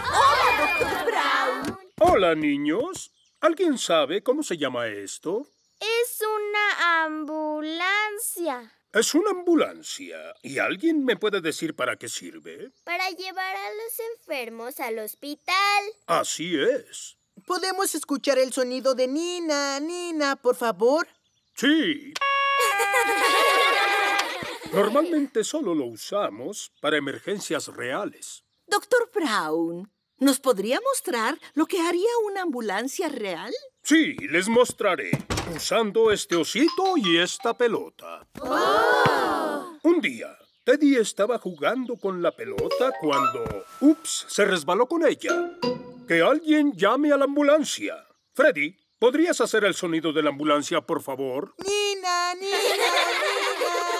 ¡Hola, Doctor Brown! Hola, niños. ¿Alguien sabe cómo se llama esto? Es una ambulancia. Es una ambulancia. ¿Y alguien me puede decir para qué sirve? Para llevar a los enfermos al hospital. Así es. ¿Podemos escuchar el sonido de nina, nina, por favor? Sí. Normalmente solo lo usamos para emergencias reales. Doctor Brown, ¿nos podría mostrar lo que haría una ambulancia real? Sí, les mostraré, usando este osito y esta pelota. ¡Oh! Un día, Teddy estaba jugando con la pelota cuando... ¡ups! Se resbaló con ella. ¡Que alguien llame a la ambulancia! Freddy, ¿podrías hacer el sonido de la ambulancia, por favor? ¡Nina, nina, nina!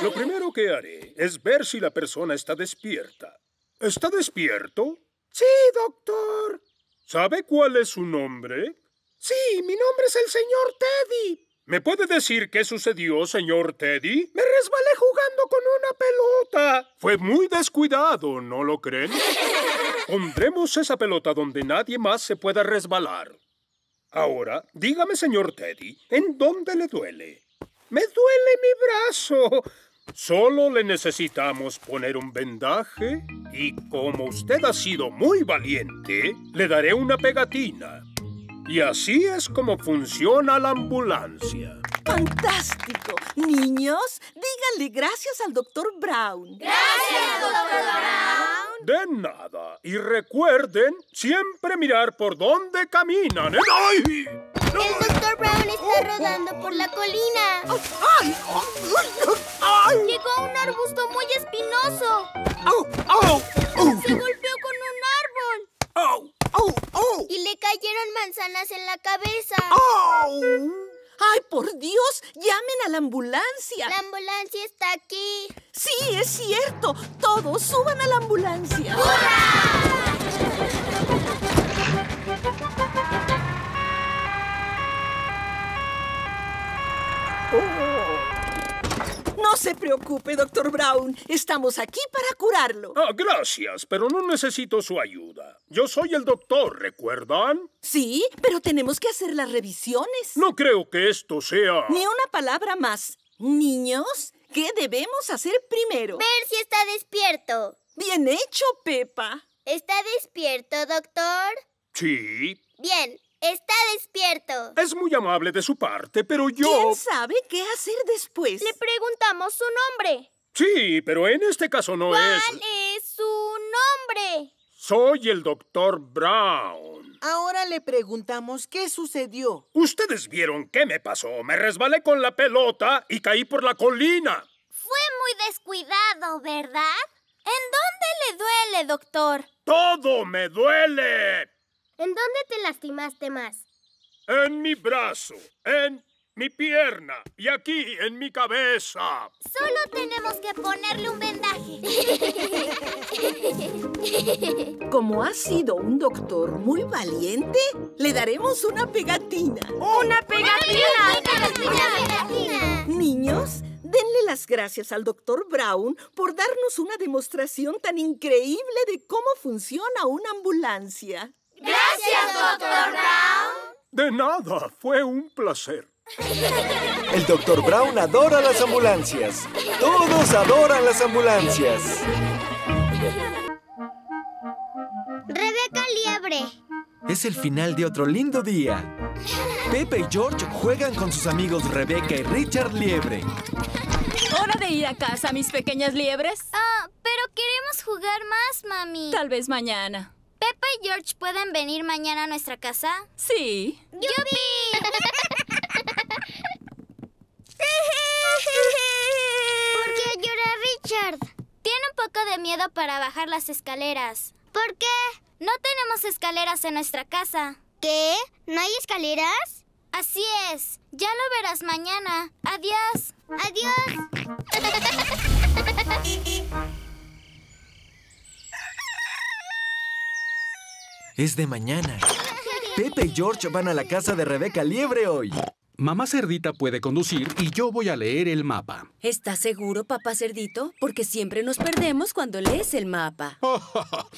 Lo primero que haré es ver si la persona está despierta. ¿Está despierto? Sí, doctor. ¿Sabe cuál es su nombre? Sí, mi nombre es el señor Teddy. ¿Me puede decir qué sucedió, señor Teddy? Me resbalé jugando con una pelota. Fue muy descuidado, ¿no lo creen? Pondremos esa pelota donde nadie más se pueda resbalar. Ahora, dígame, señor Teddy, ¿en dónde le duele? ¡Me duele mi brazo! Solo le necesitamos poner un vendaje y, como usted ha sido muy valiente, le daré una pegatina. Y así es como funciona la ambulancia. ¡Fantástico! Niños, díganle gracias al Doctor Brown. ¡Gracias, Doctor Brown! De nada. Y recuerden siempre mirar por dónde caminan. ¡Ay! ¡El Doctor Brown está rodando por la colina! ¡Llegó a un arbusto muy espinoso! ¡Se golpeó con un árbol! ¡Y le cayeron manzanas en la cabeza! ¡Ay, por Dios! ¡Llamen a la ambulancia! ¡La ambulancia está aquí! ¡Sí, es cierto! ¡Todos suban a la ambulancia! ¡Hurra! No se preocupe, Doctor Brown. Estamos aquí para curarlo. Ah, gracias, pero no necesito su ayuda. Yo soy el doctor, ¿recuerdan? Sí, pero tenemos que hacer las revisiones. No creo que esto sea... Ni una palabra más. Niños, ¿qué debemos hacer primero? Ver si está despierto. Bien hecho, Peppa. ¿Está despierto, doctor? Sí. Bien. ¡Está despierto! Es muy amable de su parte, pero yo... ¿Quién sabe qué hacer después? Le preguntamos su nombre. Sí, pero en este caso no es... ¿Cuál es su nombre? Soy el Doctor Brown. Ahora le preguntamos qué sucedió. Ustedes vieron qué me pasó. Me resbalé con la pelota y caí por la colina. Fue muy descuidado, ¿verdad? ¿En dónde le duele, doctor? ¡Todo me duele! ¿En dónde te lastimaste más? En mi brazo, en mi pierna y aquí en mi cabeza. Solo tenemos que ponerle un vendaje. Como ha sido un doctor muy valiente, le daremos una pegatina. ¡Una pegatina! Niños, denle las gracias al Dr. Brown por darnos una demostración tan increíble de cómo funciona una ambulancia. ¡Gracias, Dr. Brown! De nada, fue un placer. El Dr. Brown adora las ambulancias. Todos adoran las ambulancias. Rebeca Liebre. Es el final de otro lindo día. Peppa y George juegan con sus amigos Rebeca y Richard Liebre. ¿Hora de ir a casa, mis pequeñas liebres? Pero queremos jugar más, mami. Tal vez mañana. ¿Peppa y George pueden venir mañana a nuestra casa? Sí. ¡Yupi! ¿Por qué llora Richard? Tiene un poco de miedo para bajar las escaleras. ¿Por qué? No tenemos escaleras en nuestra casa. ¿Qué? ¿No hay escaleras? Así es. Ya lo verás mañana. Adiós. Adiós. Es de mañana. Peppa y George van a la casa de Rebeca Liebre hoy. Mamá Cerdita puede conducir y yo voy a leer el mapa. ¿Estás seguro, Papá Cerdito? Porque siempre nos perdemos cuando lees el mapa.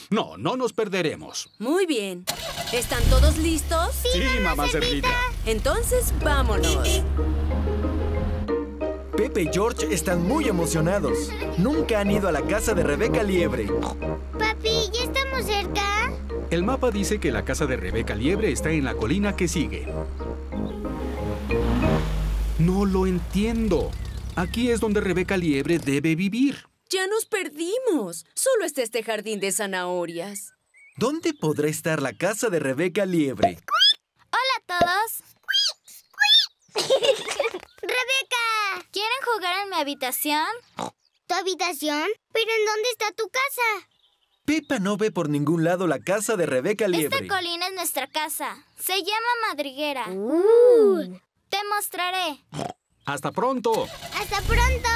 No, no nos perderemos. Muy bien. ¿Están todos listos? Sí, mamá Cerdita. Entonces, vámonos. Peppa y George están muy emocionados. Nunca han ido a la casa de Rebeca Liebre. Papi, ¿ya estamos cerca? El mapa dice que la casa de Rebeca Liebre está en la colina que sigue. No lo entiendo. Aquí es donde Rebeca Liebre debe vivir. Ya nos perdimos. Solo está este jardín de zanahorias. ¿Dónde podrá estar la casa de Rebeca Liebre? Hola a todos. ¡Rebeca! ¿Quieren jugar en mi habitación? ¿Tu habitación? ¿Pero en dónde está tu casa? Peppa no ve por ningún lado la casa de Rebeca Liebre. Esta colina es nuestra casa. Se llama Madriguera. Te mostraré. ¡Hasta pronto! ¡Hasta pronto!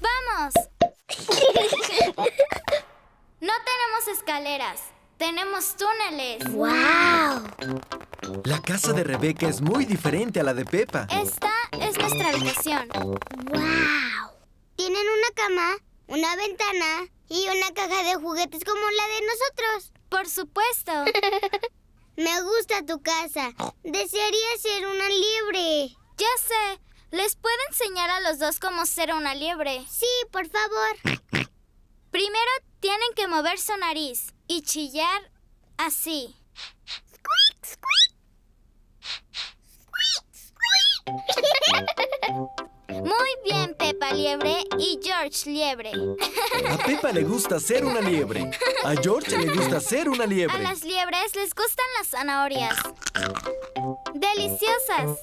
¡Vamos! No tenemos escaleras. Tenemos túneles. ¡Wow! La casa de Rebeca es muy diferente a la de Peppa. Esta es nuestra habitación. ¡Wow! Tienen una cama, una ventana y una caja de juguetes como la de nosotros. Por supuesto. Me gusta tu casa. Desearía ser una liebre. Ya sé. ¿Les puedo enseñar a los dos cómo ser una liebre? Sí, por favor. Primero tienen que mover su nariz y chillar así. ¡Squeak, squeak! Muy bien, Peppa Liebre y George Liebre. A Peppa le gusta ser una liebre. A George le gusta ser una liebre. A las liebres les gustan las zanahorias. ¡Deliciosas!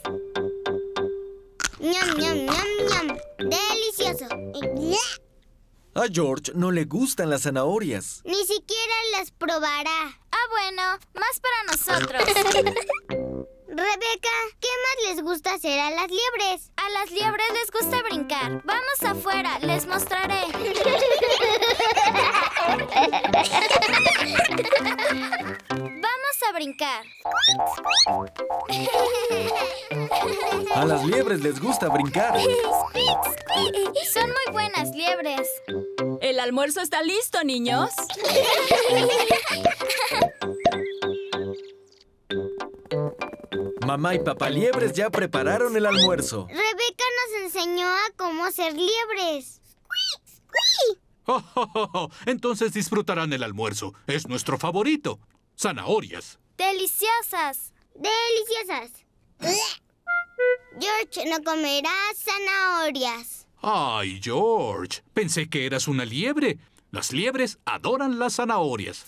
¡Ñam, ñam, ñam, ñam! ¡Delicioso! A George no le gustan las zanahorias. Ni siquiera las probará. Ah, bueno, más para nosotros. Rebeca, ¿qué más les gusta hacer a las liebres? A las liebres les gusta brincar. Vamos afuera, les mostraré. Vamos a brincar. A las liebres les gusta brincar. Son muy buenas liebres. El almuerzo está listo, niños. Mamá y papá liebres ya prepararon el almuerzo. Rebeca nos enseñó a cómo ser liebres. Entonces disfrutarán el almuerzo. Es nuestro favorito. Zanahorias. ¡Deliciosas! ¡Deliciosas! George no comerá zanahorias. Ay, George. Pensé que eras una liebre. Las liebres adoran las zanahorias.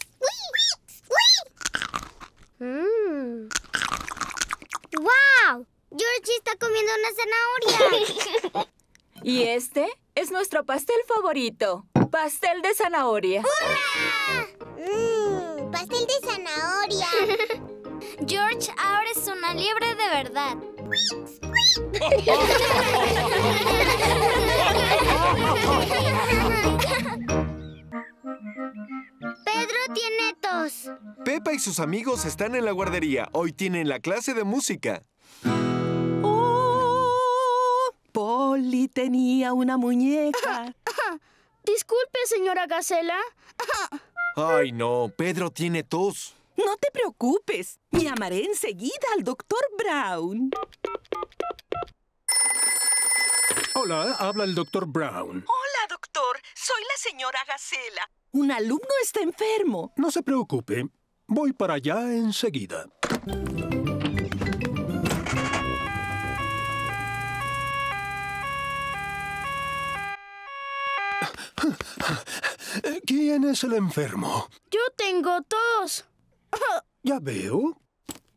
¡Wow! George está comiendo una zanahoria. Y este es nuestro pastel favorito. Pastel de zanahoria. ¡Hurra! Pastel de zanahoria. George ahora es una liebre de verdad. Pedro tiene tos. Peppa y sus amigos están en la guardería. Hoy tienen la clase de música. Oh, Polly tenía una muñeca. Disculpe, señora Gacela. Ay, no. Pedro tiene tos. No te preocupes. Llamaré enseguida al doctor Brown. Hola, habla el doctor Brown. Hola, doctor. Soy la señora Gacela. Un alumno está enfermo. No se preocupe. Voy para allá enseguida. ¿Quién es el enfermo? Yo tengo tos. Ya veo.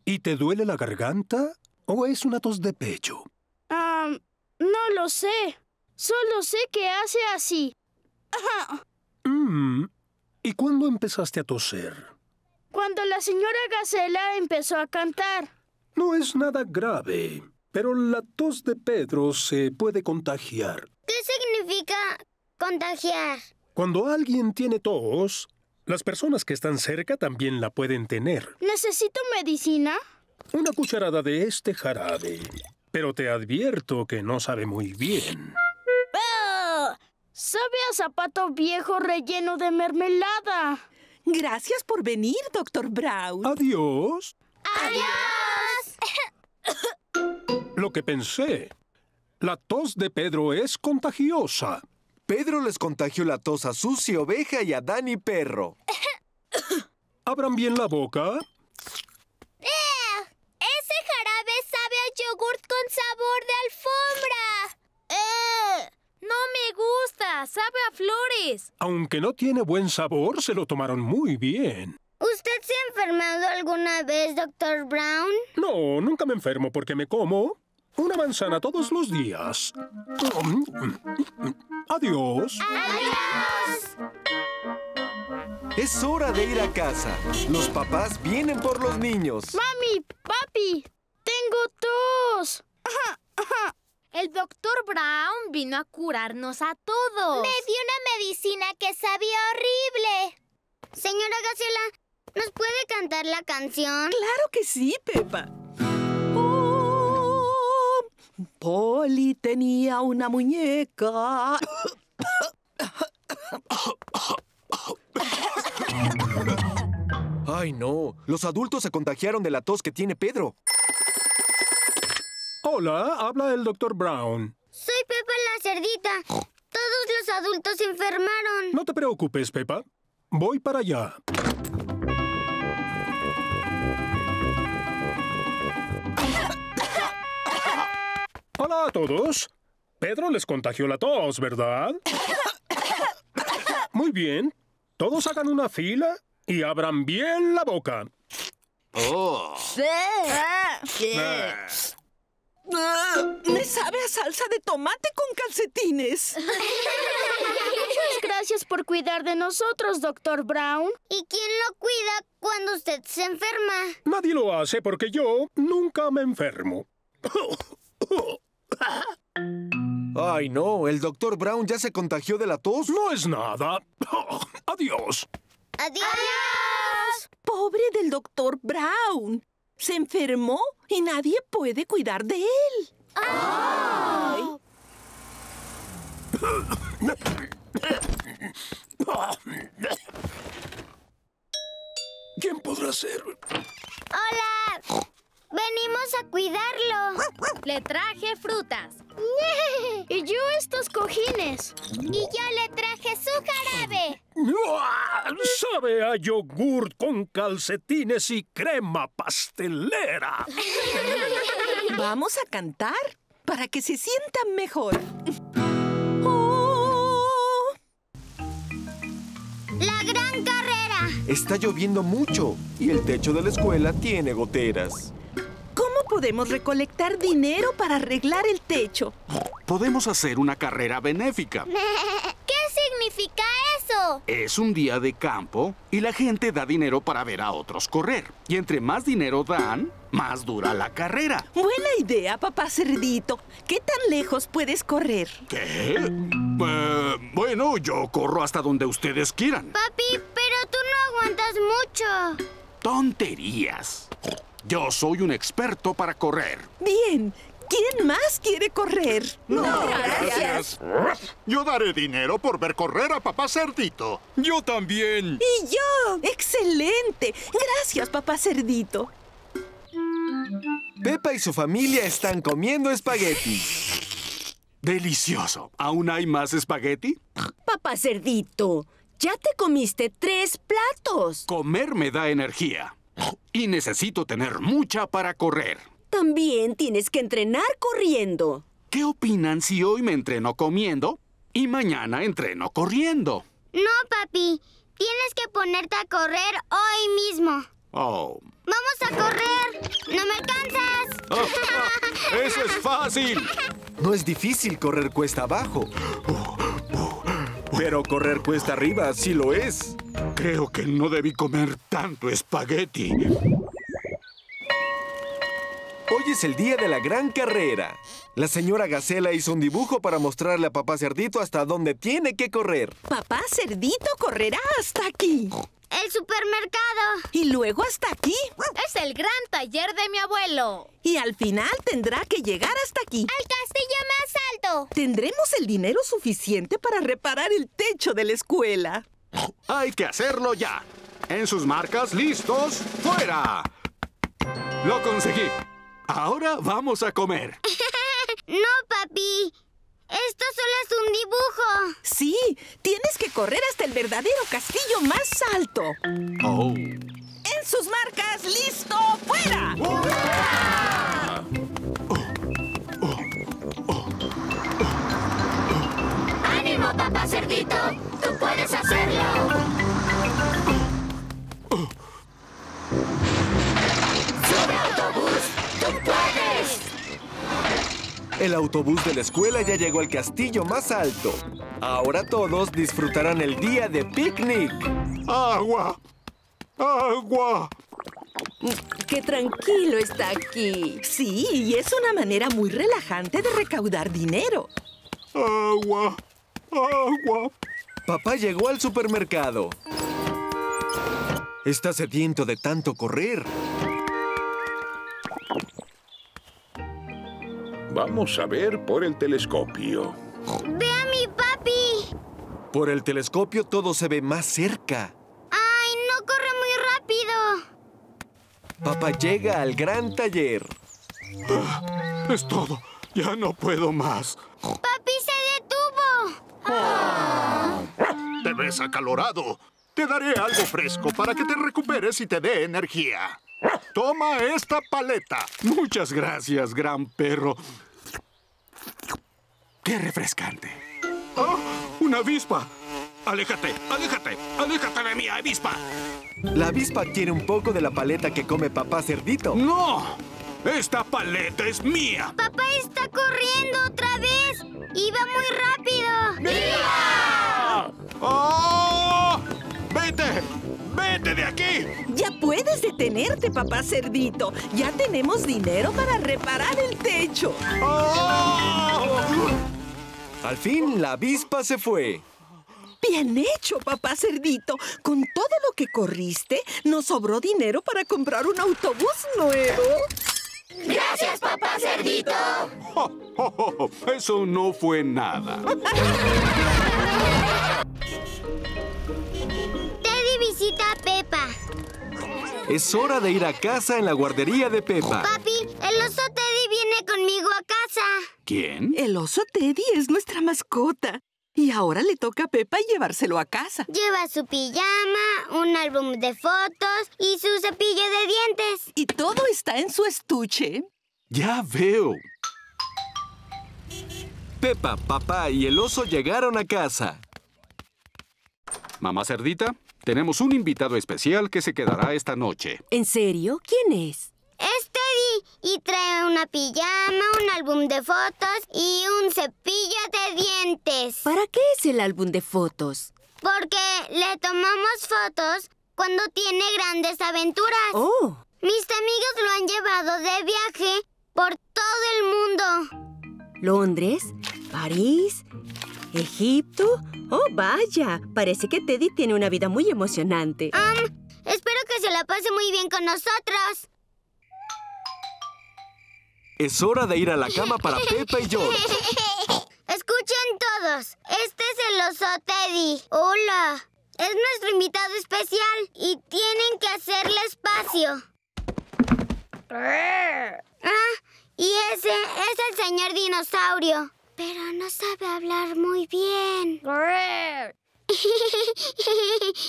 ¿Y te duele la garganta o es una tos de pecho? No lo sé. Solo sé que hace así. ¿Y cuándo empezaste a toser? Cuando la señora Gacela empezó a cantar. No es nada grave, pero la tos de Pedro se puede contagiar. ¿Qué significa contagiar? Cuando alguien tiene tos, las personas que están cerca también la pueden tener. ¿Necesito medicina? Una cucharada de este jarabe. Pero te advierto que no sabe muy bien. ¡Oh! Sabe a zapato viejo relleno de mermelada. Gracias por venir, doctor Brown. Adiós. ¡Adiós! Lo que pensé. La tos de Pedro es contagiosa. Pedro les contagió la tos a Susi Oveja y a Dani Perro. Abran bien la boca. ¡Ese jarabe sabe a yogurt con sabor de alfombra! ¡No me gusta! ¡Sabe a flores! Aunque no tiene buen sabor, se lo tomaron muy bien. ¿Usted se ha enfermado alguna vez, doctor Brown? No, nunca me enfermo porque me como una manzana todos los días. Adiós. ¡Adiós! Es hora de ir a casa. Los papás vienen por los niños. Mami, papi, tengo tos. El doctor Brown vino a curarnos a todos. Me dio una medicina que sabía horrible. Señora Gacela, ¿nos puede cantar la canción? Claro que sí, Peppa. Polly tenía una muñeca. ¡Ay, no! Los adultos se contagiaron de la tos que tiene Pedro. Hola, habla el doctor Brown. Soy Peppa la Cerdita. Todos los adultos se enfermaron. No te preocupes, Peppa. Voy para allá. Hola a todos. Pedro les contagió la tos, ¿verdad? Muy bien. Todos hagan una fila y abran bien la boca. ¡Oh! ¡Sí! ¿Qué? Me sabe a salsa de tomate con calcetines. Muchas gracias por cuidar de nosotros, doctor Brown. ¿Y quién lo cuida cuando usted se enferma? Nadie lo hace porque yo nunca me enfermo. Ay, no. El doctor Brown ya se contagió de la tos. No es nada. Adiós. Adiós. Pobre del doctor Brown. Se enfermó y nadie puede cuidar de él. Ay. ¿Quién podrá ser? Hola. Venimos a cuidarlo. Le traje frutas. Y yo estos cojines. Y yo le traje su jarabe. Sabe a yogur con calcetines y crema pastelera. Vamos a cantar para que se sientan mejor. Oh. La gran carrera. Está lloviendo mucho y el techo de la escuela tiene goteras. Podemos recolectar dinero para arreglar el techo. Podemos hacer una carrera benéfica. ¿Qué significa eso? Es un día de campo y la gente da dinero para ver a otros correr. Y entre más dinero dan, más dura la carrera. Buena idea, papá Cerdito. ¿Qué tan lejos puedes correr? ¿Qué? Bueno, yo corro hasta donde ustedes quieran. Papi, pero tú no aguantas mucho. Tonterías. Yo soy un experto para correr. Bien. ¿Quién más quiere correr? No, gracias. Yo daré dinero por ver correr a papá Cerdito. Yo también. Y yo. Excelente. Gracias, papá Cerdito. Peppa y su familia están comiendo espagueti. Delicioso. ¿Aún hay más espagueti? Papá Cerdito, ya te comiste 3 platos. Comer me da energía. Y necesito tener mucha para correr. También tienes que entrenar corriendo. ¿Qué opinan si hoy me entreno comiendo y mañana entreno corriendo? No, papi. Tienes que ponerte a correr hoy mismo. Oh. ¡Vamos a correr! ¡No me alcanzas! Oh, ¡eso es fácil! No es difícil correr cuesta abajo. Pero correr cuesta arriba sí lo es. Creo que no debí comer tanto espagueti. Hoy es el día de la gran carrera. La señora Gacela hizo un dibujo para mostrarle a papá Cerdito hasta dónde tiene que correr. Papá Cerdito correrá hasta aquí. ¡El supermercado! Y luego hasta aquí. Es el gran taller de mi abuelo. Y al final tendrá que llegar hasta aquí. ¡Al castillo más alto! Tendremos el dinero suficiente para reparar el techo de la escuela. ¡Hay que hacerlo ya! En sus marcas, listos, ¡fuera! ¡Lo conseguí! Ahora vamos a comer. No, papi. Esto solo es un dibujo. Sí, tienes que correr hasta el verdadero castillo más alto. Oh. En sus marcas, listo, fuera. ¡Fuera! ¡Ánimo, papá Cerdito! ¡Tú puedes hacerlo! El autobús de la escuela ya llegó al castillo más alto. Ahora todos disfrutarán el día de picnic. ¡Agua! ¡Agua! ¡Qué tranquilo está aquí! Sí, y es una manera muy relajante de recaudar dinero. ¡Agua! ¡Agua! Papá llegó al supermercado. Está sediento de tanto correr. Vamos a ver por el telescopio. ¡Ve a mi papi! Por el telescopio todo se ve más cerca. ¡Ay, no corre muy rápido! Papá llega al gran taller. Es todo. Ya no puedo más. ¡Papi se detuvo! Ah. ¡Te ves acalorado! Te daré algo fresco para que te recuperes y te dé energía. ¡Toma esta paleta! Muchas gracias, gran perro. ¡Qué refrescante! ¡Oh! ¡Una avispa! ¡Aléjate, aléjate, aléjate de mí, avispa! La avispa quiere un poco de la paleta que come papá Cerdito. ¡No! ¡Esta paleta es mía! ¡Papá está corriendo otra vez! ¡Iba muy rápido! ¡Viva! ¡Oh! ¡Vete! ¡Vete de aquí! Ya puedes detenerte, papá Cerdito. Ya tenemos dinero para reparar el techo. ¡Oh! Al fin, la avispa se fue. Bien hecho, papá Cerdito. Con todo lo que corriste, nos sobró dinero para comprar un autobús nuevo. ¡Gracias, papá Cerdito! Oh, oh, oh. Eso no fue nada. Visita a Peppa. Es hora de ir a casa en la guardería de Peppa. Papi, el oso Teddy viene conmigo a casa. ¿Quién? El oso Teddy es nuestra mascota. Y ahora le toca a Peppa llevárselo a casa. Lleva su pijama, un álbum de fotos y su cepillo de dientes. Y todo está en su estuche. Ya veo. Peppa, papá y el oso llegaron a casa. Mamá Cerdita, tenemos un invitado especial que se quedará esta noche. ¿En serio? ¿Quién es? Es Teddy y trae una pijama, un álbum de fotos y un cepillo de dientes. ¿Para qué es el álbum de fotos? Porque le tomamos fotos cuando tiene grandes aventuras. ¡Oh! Mis amigos lo han llevado de viaje por todo el mundo. ¿Londres? ¿París? ¿Egipto? ¡Oh, vaya! Parece que Teddy tiene una vida muy emocionante. Espero que se la pase muy bien con nosotros. Es hora de ir a la cama para Peppa y George. Escuchen todos. Este es el oso Teddy. Hola. Es nuestro invitado especial y tienen que hacerle espacio. Y ese es el señor dinosaurio. Pero no sabe hablar muy bien.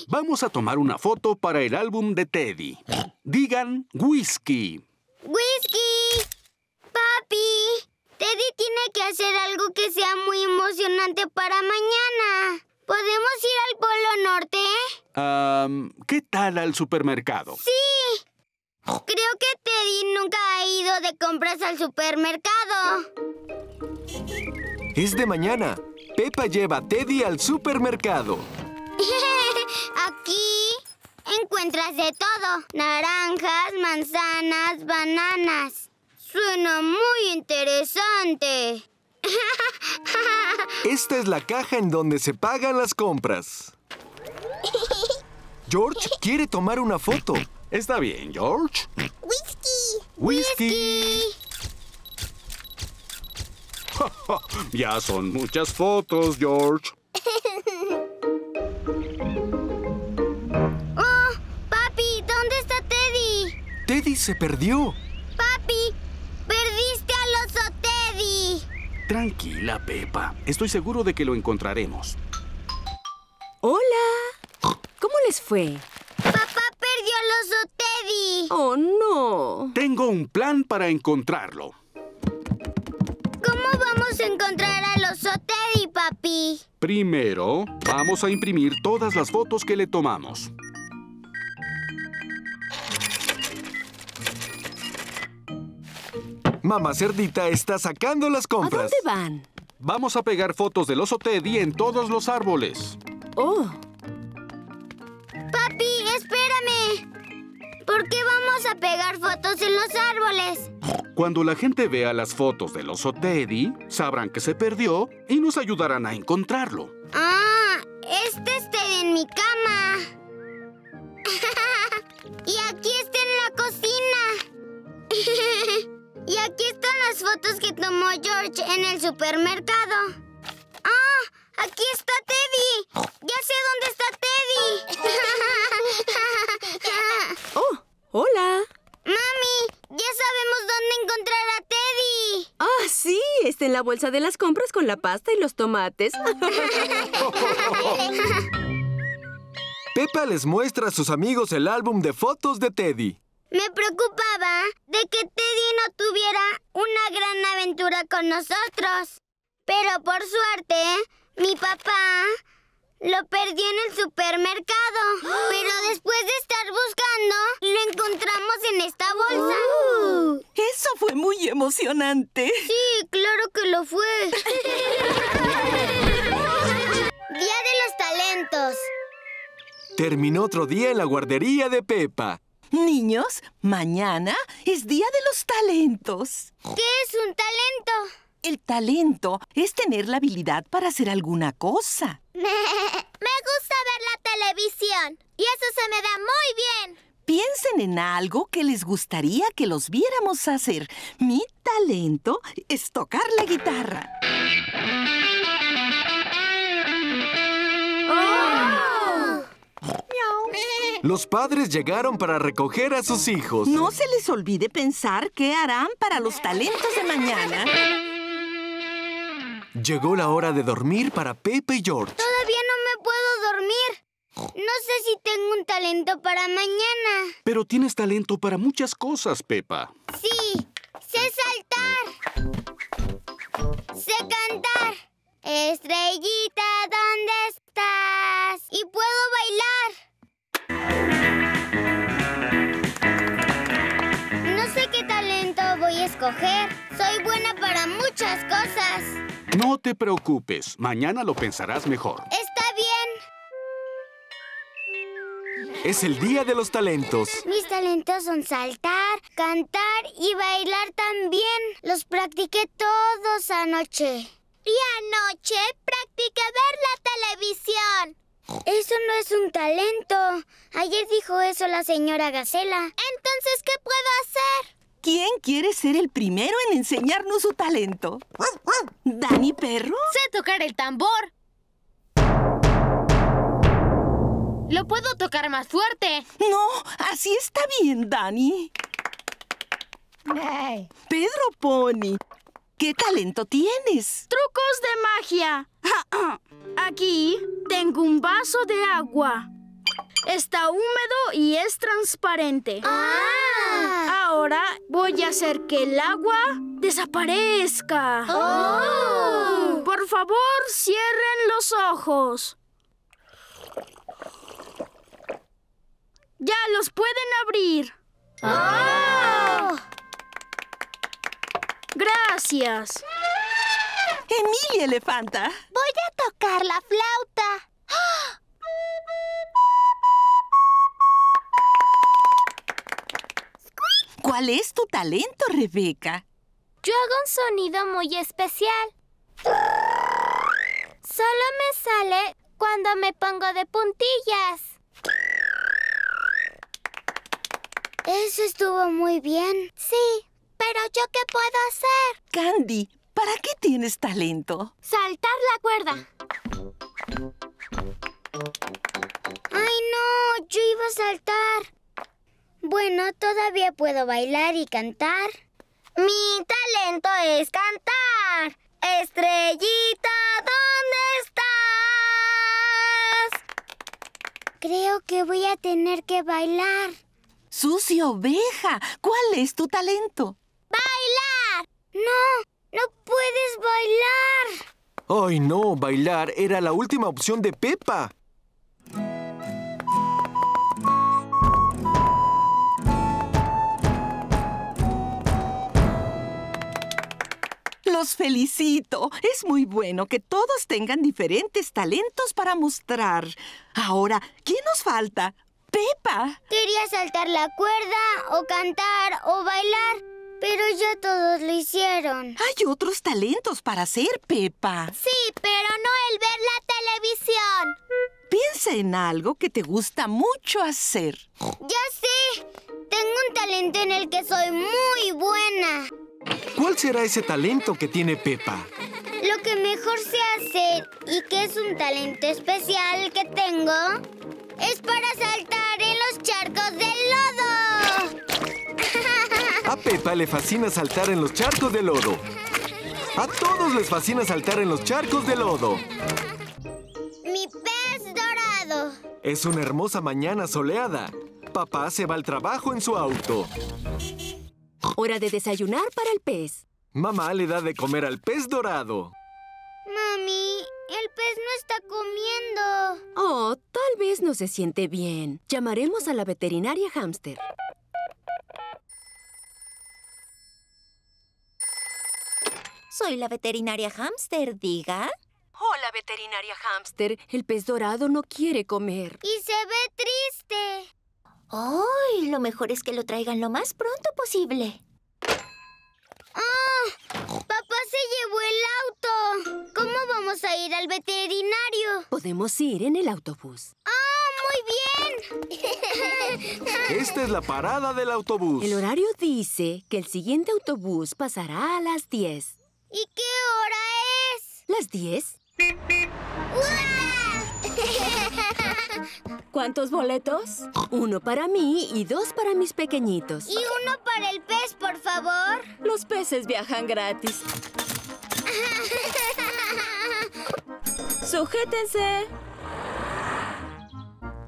Vamos a tomar una foto para el álbum de Teddy. Digan whisky. ¡Whisky! ¡Papi! Teddy tiene que hacer algo que sea muy emocionante para mañana. ¿Podemos ir al Polo Norte? ¿Qué tal al supermercado? ¡Sí! Creo que Teddy nunca ha ido de compras al supermercado. Es de mañana. Peppa lleva a Teddy al supermercado. Aquí encuentras de todo. Naranjas, manzanas, bananas. Suena muy interesante. Esta es la caja en donde se pagan las compras. George quiere tomar una foto. Está bien, George. ¡Whisky! ¡Whisky! Ya son muchas fotos, George. Oh, papi, ¿dónde está Teddy? Teddy se perdió. Papi, perdiste al oso Teddy. Tranquila, Peppa. Estoy seguro de que lo encontraremos. Hola. ¿Cómo les fue? Papá perdió al oso Teddy. Oh, no. Tengo un plan para encontrarlo. Vamos a encontrar al oso Teddy, papi. Primero, vamos a imprimir todas las fotos que le tomamos. Mamá Cerdita está sacando las compras. ¿A dónde van? Vamos a pegar fotos del oso Teddy en todos los árboles. Oh. Papi, espérame. ¿Por qué vamos a pegar fotos en los árboles? Cuando la gente vea las fotos del oso Teddy, sabrán que se perdió y nos ayudarán a encontrarlo. Este está en mi cama. Y aquí está en la cocina. Y aquí están las fotos que tomó George en el supermercado. Aquí está Teddy. Ya sé dónde está Teddy. Oh, hola. Mami. ¡Ya sabemos dónde encontrar a Teddy! ¡Ah, sí! Está en la bolsa de las compras con la pasta y los tomates. Peppa les muestra a sus amigos el álbum de fotos de Teddy. Me preocupaba de que Teddy no tuviera una gran aventura con nosotros. Pero por suerte, mi papá lo perdió en el supermercado. Pero después de estar buscando, lo encontramos en esta bolsa. ¡Eso fue muy emocionante! Sí, claro que lo fue. Día de los talentos. Terminó otro día en la guardería de Peppa. Niños, mañana es Día de los Talentos. ¿Qué es un talento? El talento es tener la habilidad para hacer alguna cosa. Me gusta ver la televisión y eso se me da muy bien. Piensen en algo que les gustaría que los viéramos hacer. Mi talento es tocar la guitarra. Los padres llegaron para recoger a sus hijos. No se les olvide pensar qué harán para los talentos de mañana. Llegó la hora de dormir para Peppa y George. Todavía no me puedo dormir. No sé si tengo un talento para mañana. Pero tienes talento para muchas cosas, Peppa. Sí, sé saltar. Sé cantar. Estrellita, ¿dónde estás? Y puedo bailar. No sé qué talento voy a escoger. Soy buena para muchas cosas. No te preocupes. Mañana lo pensarás mejor. Está bien. Es el día de los talentos. Mis talentos son saltar, cantar y bailar también. Los practiqué todos anoche. Y anoche practiqué ver la televisión. Eso no es un talento. Ayer dijo eso la señora Gacela. Entonces, ¿qué puedo hacer? ¿Quién quiere ser el primero en enseñarnos su talento? ¿Dani Perro? Sé tocar el tambor. ¡Lo puedo tocar más fuerte! ¡No! ¡Así está bien, Dani! Hey. ¡Pedro Pony! ¿Qué talento tienes? ¡Trucos de magia! Aquí tengo un vaso de agua. Está húmedo y es transparente. Ah. Ahora voy a hacer que el agua desaparezca. Oh. Por favor, cierren los ojos. ¡Ya los pueden abrir! ¡Oh! ¡Gracias! ¡Emilia Elefante! Voy a tocar la flauta. ¡Oh! ¿Cuál es tu talento, Rebeca? Yo hago un sonido muy especial. Solo me sale cuando me pongo de puntillas. Eso estuvo muy bien. Sí, pero ¿yo qué puedo hacer? Candy, ¿para qué tienes talento? Saltar la cuerda. ¡Ay, no! Yo iba a saltar. Bueno, todavía puedo bailar y cantar. Mi talento es cantar. Estrellita, ¿dónde estás? Creo que voy a tener que bailar. Susi Oveja, ¿cuál es tu talento? ¡Bailar! ¡No! ¡No puedes bailar! ¡Ay, no! Bailar era la última opción de Peppa. ¡Los felicito! Es muy bueno que todos tengan diferentes talentos para mostrar. Ahora, ¿quién nos falta? ¡Peppa! Quería saltar la cuerda, o cantar, o bailar, pero ya todos lo hicieron. Hay otros talentos para hacer, Peppa. Sí, pero no el ver la televisión. Piensa en algo que te gusta mucho hacer. ¡Ya sé! Tengo un talento en el que soy muy buena. ¿Cuál será ese talento que tiene Peppa? Lo que mejor sé hacer, y que es un talento especial que tengo... ¡Es para saltar en los charcos de lodo! A Peppa le fascina saltar en los charcos de lodo. A todos les fascina saltar en los charcos de lodo. Mi pez dorado. Es una hermosa mañana soleada. Papá se va al trabajo en su auto. Hora de desayunar para el pez. Mamá le da de comer al pez dorado. Mami... El pez no está comiendo. Oh, tal vez no se siente bien. Llamaremos a la veterinaria hámster. Soy la veterinaria hámster, diga. Hola, veterinaria hámster. El pez dorado no quiere comer. Y se ve triste. Ay, lo mejor es que lo traigan lo más pronto posible. ¡Oh! Papá se llevó el auto. ¿Cómo vamos a ir al veterinario? Podemos ir en el autobús. ¡Oh, muy bien! Esta es la parada del autobús. El horario dice que el siguiente autobús pasará a las 10. ¿Y qué hora es? ¿Las 10? ¿Cuántos boletos? 1 para mí y 2 para mis pequeñitos. Y 1 para el pez, por favor. Los peces viajan gratis. ¡Sujétense!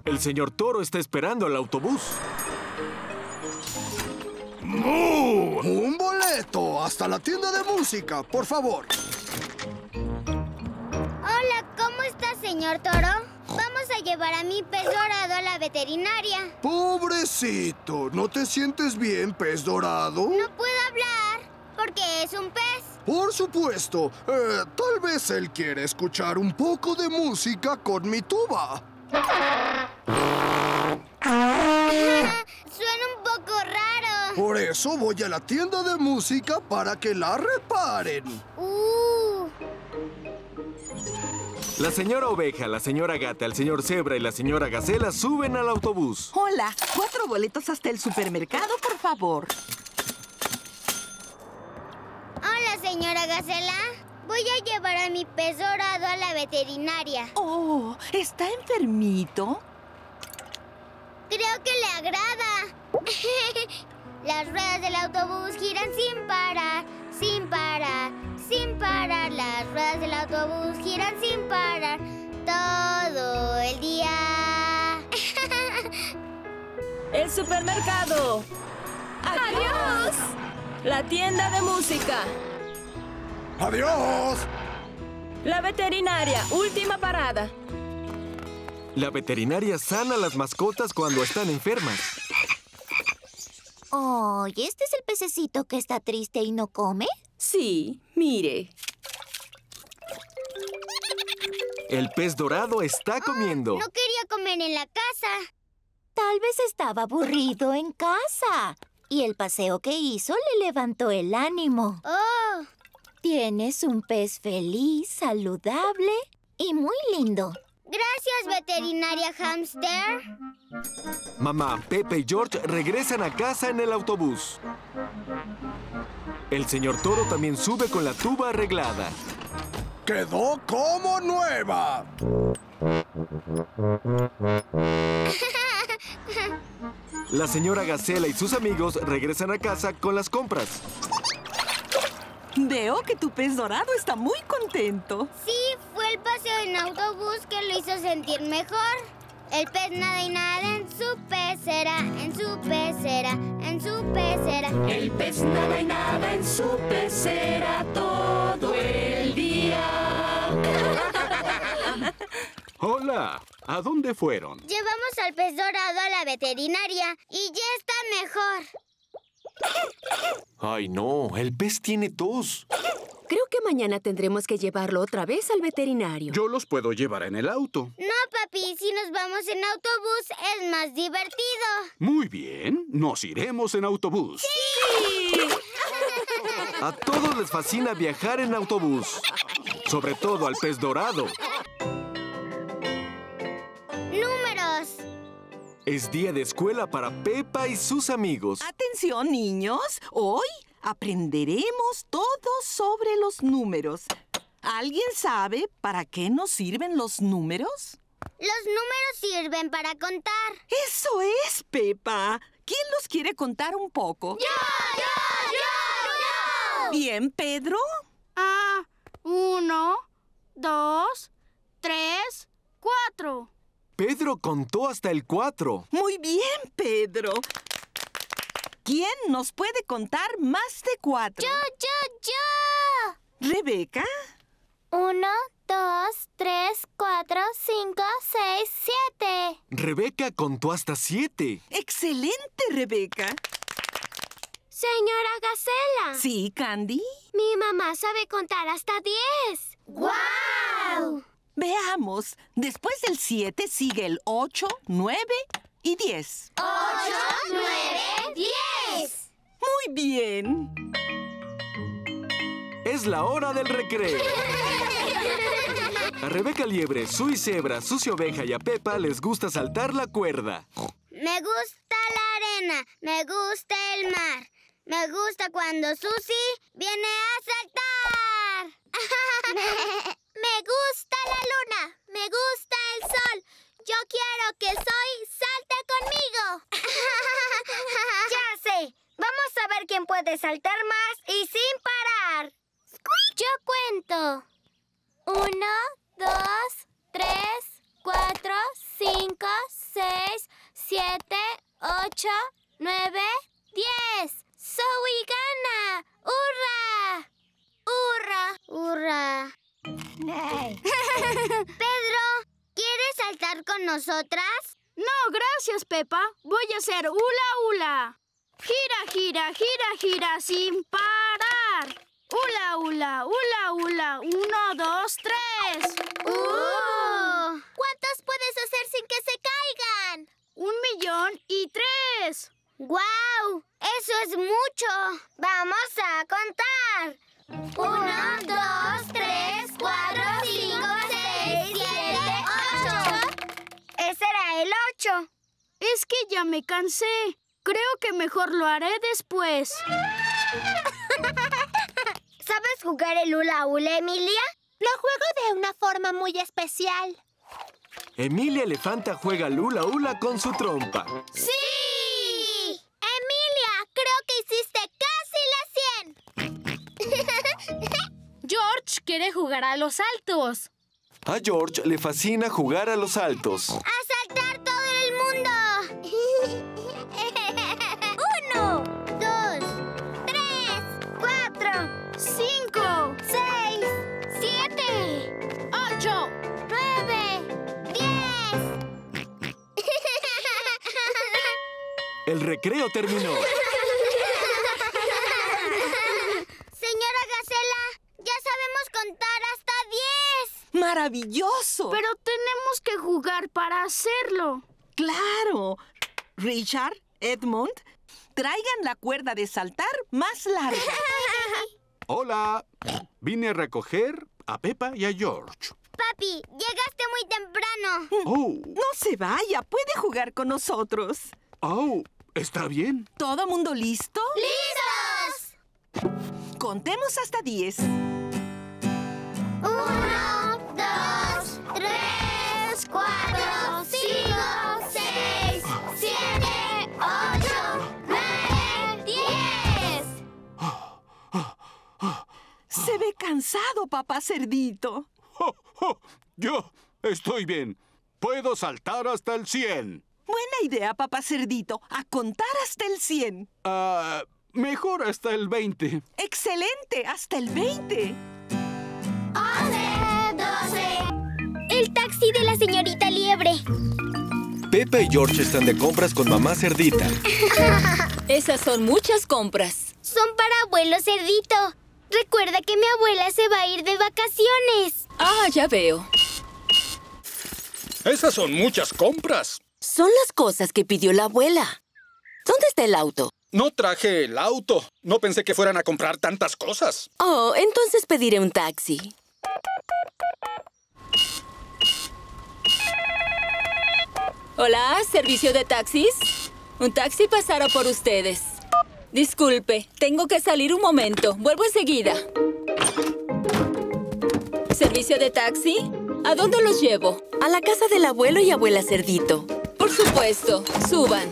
El señor Toro está esperando al autobús. ¡Mu! ¡Un boleto! ¡Hasta la tienda de música, por favor! Hola, ¿cómo está, señor Toro? Vamos a llevar a mi pez dorado a la veterinaria. Pobrecito, ¿no te sientes bien, pez dorado? No puedo hablar, porque es un pez. Por supuesto. Tal vez él quiere escuchar un poco de música con mi tuba. Suena un poco raro. Por eso voy a la tienda de música para que la reparen. La señora Oveja, la señora Gata, el señor Cebra y la señora Gacela suben al autobús. Hola, 4 boletos hasta el supermercado, por favor. Hola, señora Gacela. Voy a llevar a mi pez dorado a la veterinaria. Oh, ¿está enfermito? Creo que le agrada. Las ruedas del autobús giran sin parar, sin parar, sin parar. Las ruedas del autobús giran sin parar todo el día. El supermercado. ¡Adiós! La tienda de música. ¡Adiós! La veterinaria, última parada. La veterinaria sana a las mascotas cuando están enfermas. Oh, ¿y este es el pececito que está triste y no come? Sí, mire. El pez dorado está comiendo. No quería comer en la casa. Tal vez estaba aburrido en casa. Y el paseo que hizo le levantó el ánimo. Oh. Tienes un pez feliz, saludable y muy lindo. Gracias, veterinaria hámster. Mamá, Pepe y George regresan a casa en el autobús. El señor Toro también sube con la tuba arreglada. ¡Quedó como nueva! La señora Gacela y sus amigos regresan a casa con las compras. Veo que tu pez dorado está muy contento. Sí, fue el paseo en autobús que lo hizo sentir mejor. El pez nada y nada en su pecera, en su pecera, en su pecera. El pez nada y nada en su pecera todo el día. Hola, ¿a dónde fueron? Llevamos al pez dorado a la veterinaria y ya está mejor. ¡Ay, no! ¡El pez tiene tos! Creo que mañana tendremos que llevarlo otra vez al veterinario. Yo los puedo llevar en el auto. No, papi. Si nos vamos en autobús, es más divertido. Muy bien. Nos iremos en autobús. ¡Sí! A todos les fascina viajar en autobús. Sobre todo al pez dorado. Números. Es día de escuela para Peppa y sus amigos. Atención, niños. Hoy aprenderemos todo sobre los números. ¿Alguien sabe para qué nos sirven los números? Los números sirven para contar. ¡Eso es, Peppa! ¿Quién los quiere contar un poco? ¡Yo, yo, yo, yo! Bien, Pedro. 1, 2, 3, 4. Pedro contó hasta el 4. Muy bien, Pedro. ¿Quién nos puede contar más de 4? Yo. ¿Rebeca? 1, 2, 3, 4, 5, 6, 7. Rebeca contó hasta 7. ¡Excelente, Rebeca! Señora Gacela. Sí, Candy. Mi mamá sabe contar hasta 10. ¡Guau! Veamos. Después del 7 sigue el 8, 9 y 10. 8, 9, 10. Muy bien. Es la hora del recreo. A Rebeca Liebre, Susi Cebra, Sucio Oveja y a Peppa les gusta saltar la cuerda. Me gusta la arena, me gusta el mar. Me gusta cuando Susi viene a saltar. Me gusta la luna, me gusta el sol. Yo quiero que Zoe salte conmigo. Ya sé. Vamos a ver quién puede saltar más y sin parar. Yo cuento. 1, 2, 3, 4, 5, 6, 7, 8, 9, 10. Zoe gana. ¡Hurra! ¡Hurra! ¡Hurra! Pedro, ¿quieres saltar con nosotras? No, gracias, Peppa. Voy a hacer hula hula. Gira, gira, gira, gira sin parar. Hula hula, hula hula. 1, 2, 3. ¡Oh! ¿Cuántos puedes hacer sin que se caigan? 1,000,000 y 3. ¡Guau! ¡Eso es mucho! ¡Vamos a contar! 1, 2, 3, 4, 5, 6, 7, 8. Ese era el 8. Es que ya me cansé. Creo que mejor lo haré después. ¿Sabes jugar el hula hula, Emilia? Lo juego de una forma muy especial. Emilia Elefanta juega al hula hula con su trompa. ¡Sí! Emilia, creo que hiciste casi la 100. George quiere jugar a los saltos. A George le fascina jugar a los saltos. ¡A saltar todo el mundo! 1, 2, 3, 4, 5, 6, 7, 8, 9, 10. El recreo terminó. Señora Gacela, ya sabemos contar hasta 10. ¡Maravilloso! Pero tenemos que jugar para hacerlo. ¡Claro! Richard, Edmond, traigan la cuerda de saltar más larga. Hola, vine a recoger a Peppa y a George. Papi, llegaste muy temprano. Oh. No se vaya, puede jugar con nosotros. Oh, está bien. ¿Todo mundo listo? ¡Listos! Contemos hasta 10. 1, 2, 3, 4, 5, 6, 7, 8, 9, 10. Se ve cansado, Papá Cerdito. Yo estoy bien. Puedo saltar hasta el 100. Buena idea, Papá Cerdito. A contar hasta el 100. Mejor hasta el 20. ¡Excelente! ¡Hasta el 20! 11, 12. El taxi de la señorita Liebre. Peppa y George están de compras con Mamá Cerdita. Esas son muchas compras. Son para Abuelo Cerdito. Recuerda que mi abuela se va a ir de vacaciones. Ah, ya veo. Esas son muchas compras. Son las cosas que pidió la abuela. ¿Dónde está el auto? No traje el auto. No pensé que fueran a comprar tantas cosas. Oh, entonces pediré un taxi. Hola, ¿servicio de taxis? Un taxi pasará por ustedes. Disculpe, tengo que salir un momento. Vuelvo enseguida. ¿Servicio de taxi? ¿A dónde los llevo? A la casa del abuelo y abuela Cerdito. Por supuesto. Suban.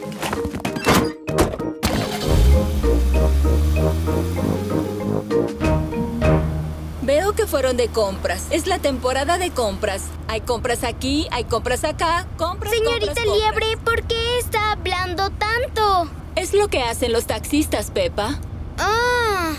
Veo que fueron de compras. Es la temporada de compras. Hay compras aquí, hay compras acá. Compras, señorita Liebre, ¿por qué está hablando tanto? Es lo que hacen los taxistas, Peppa. Ah.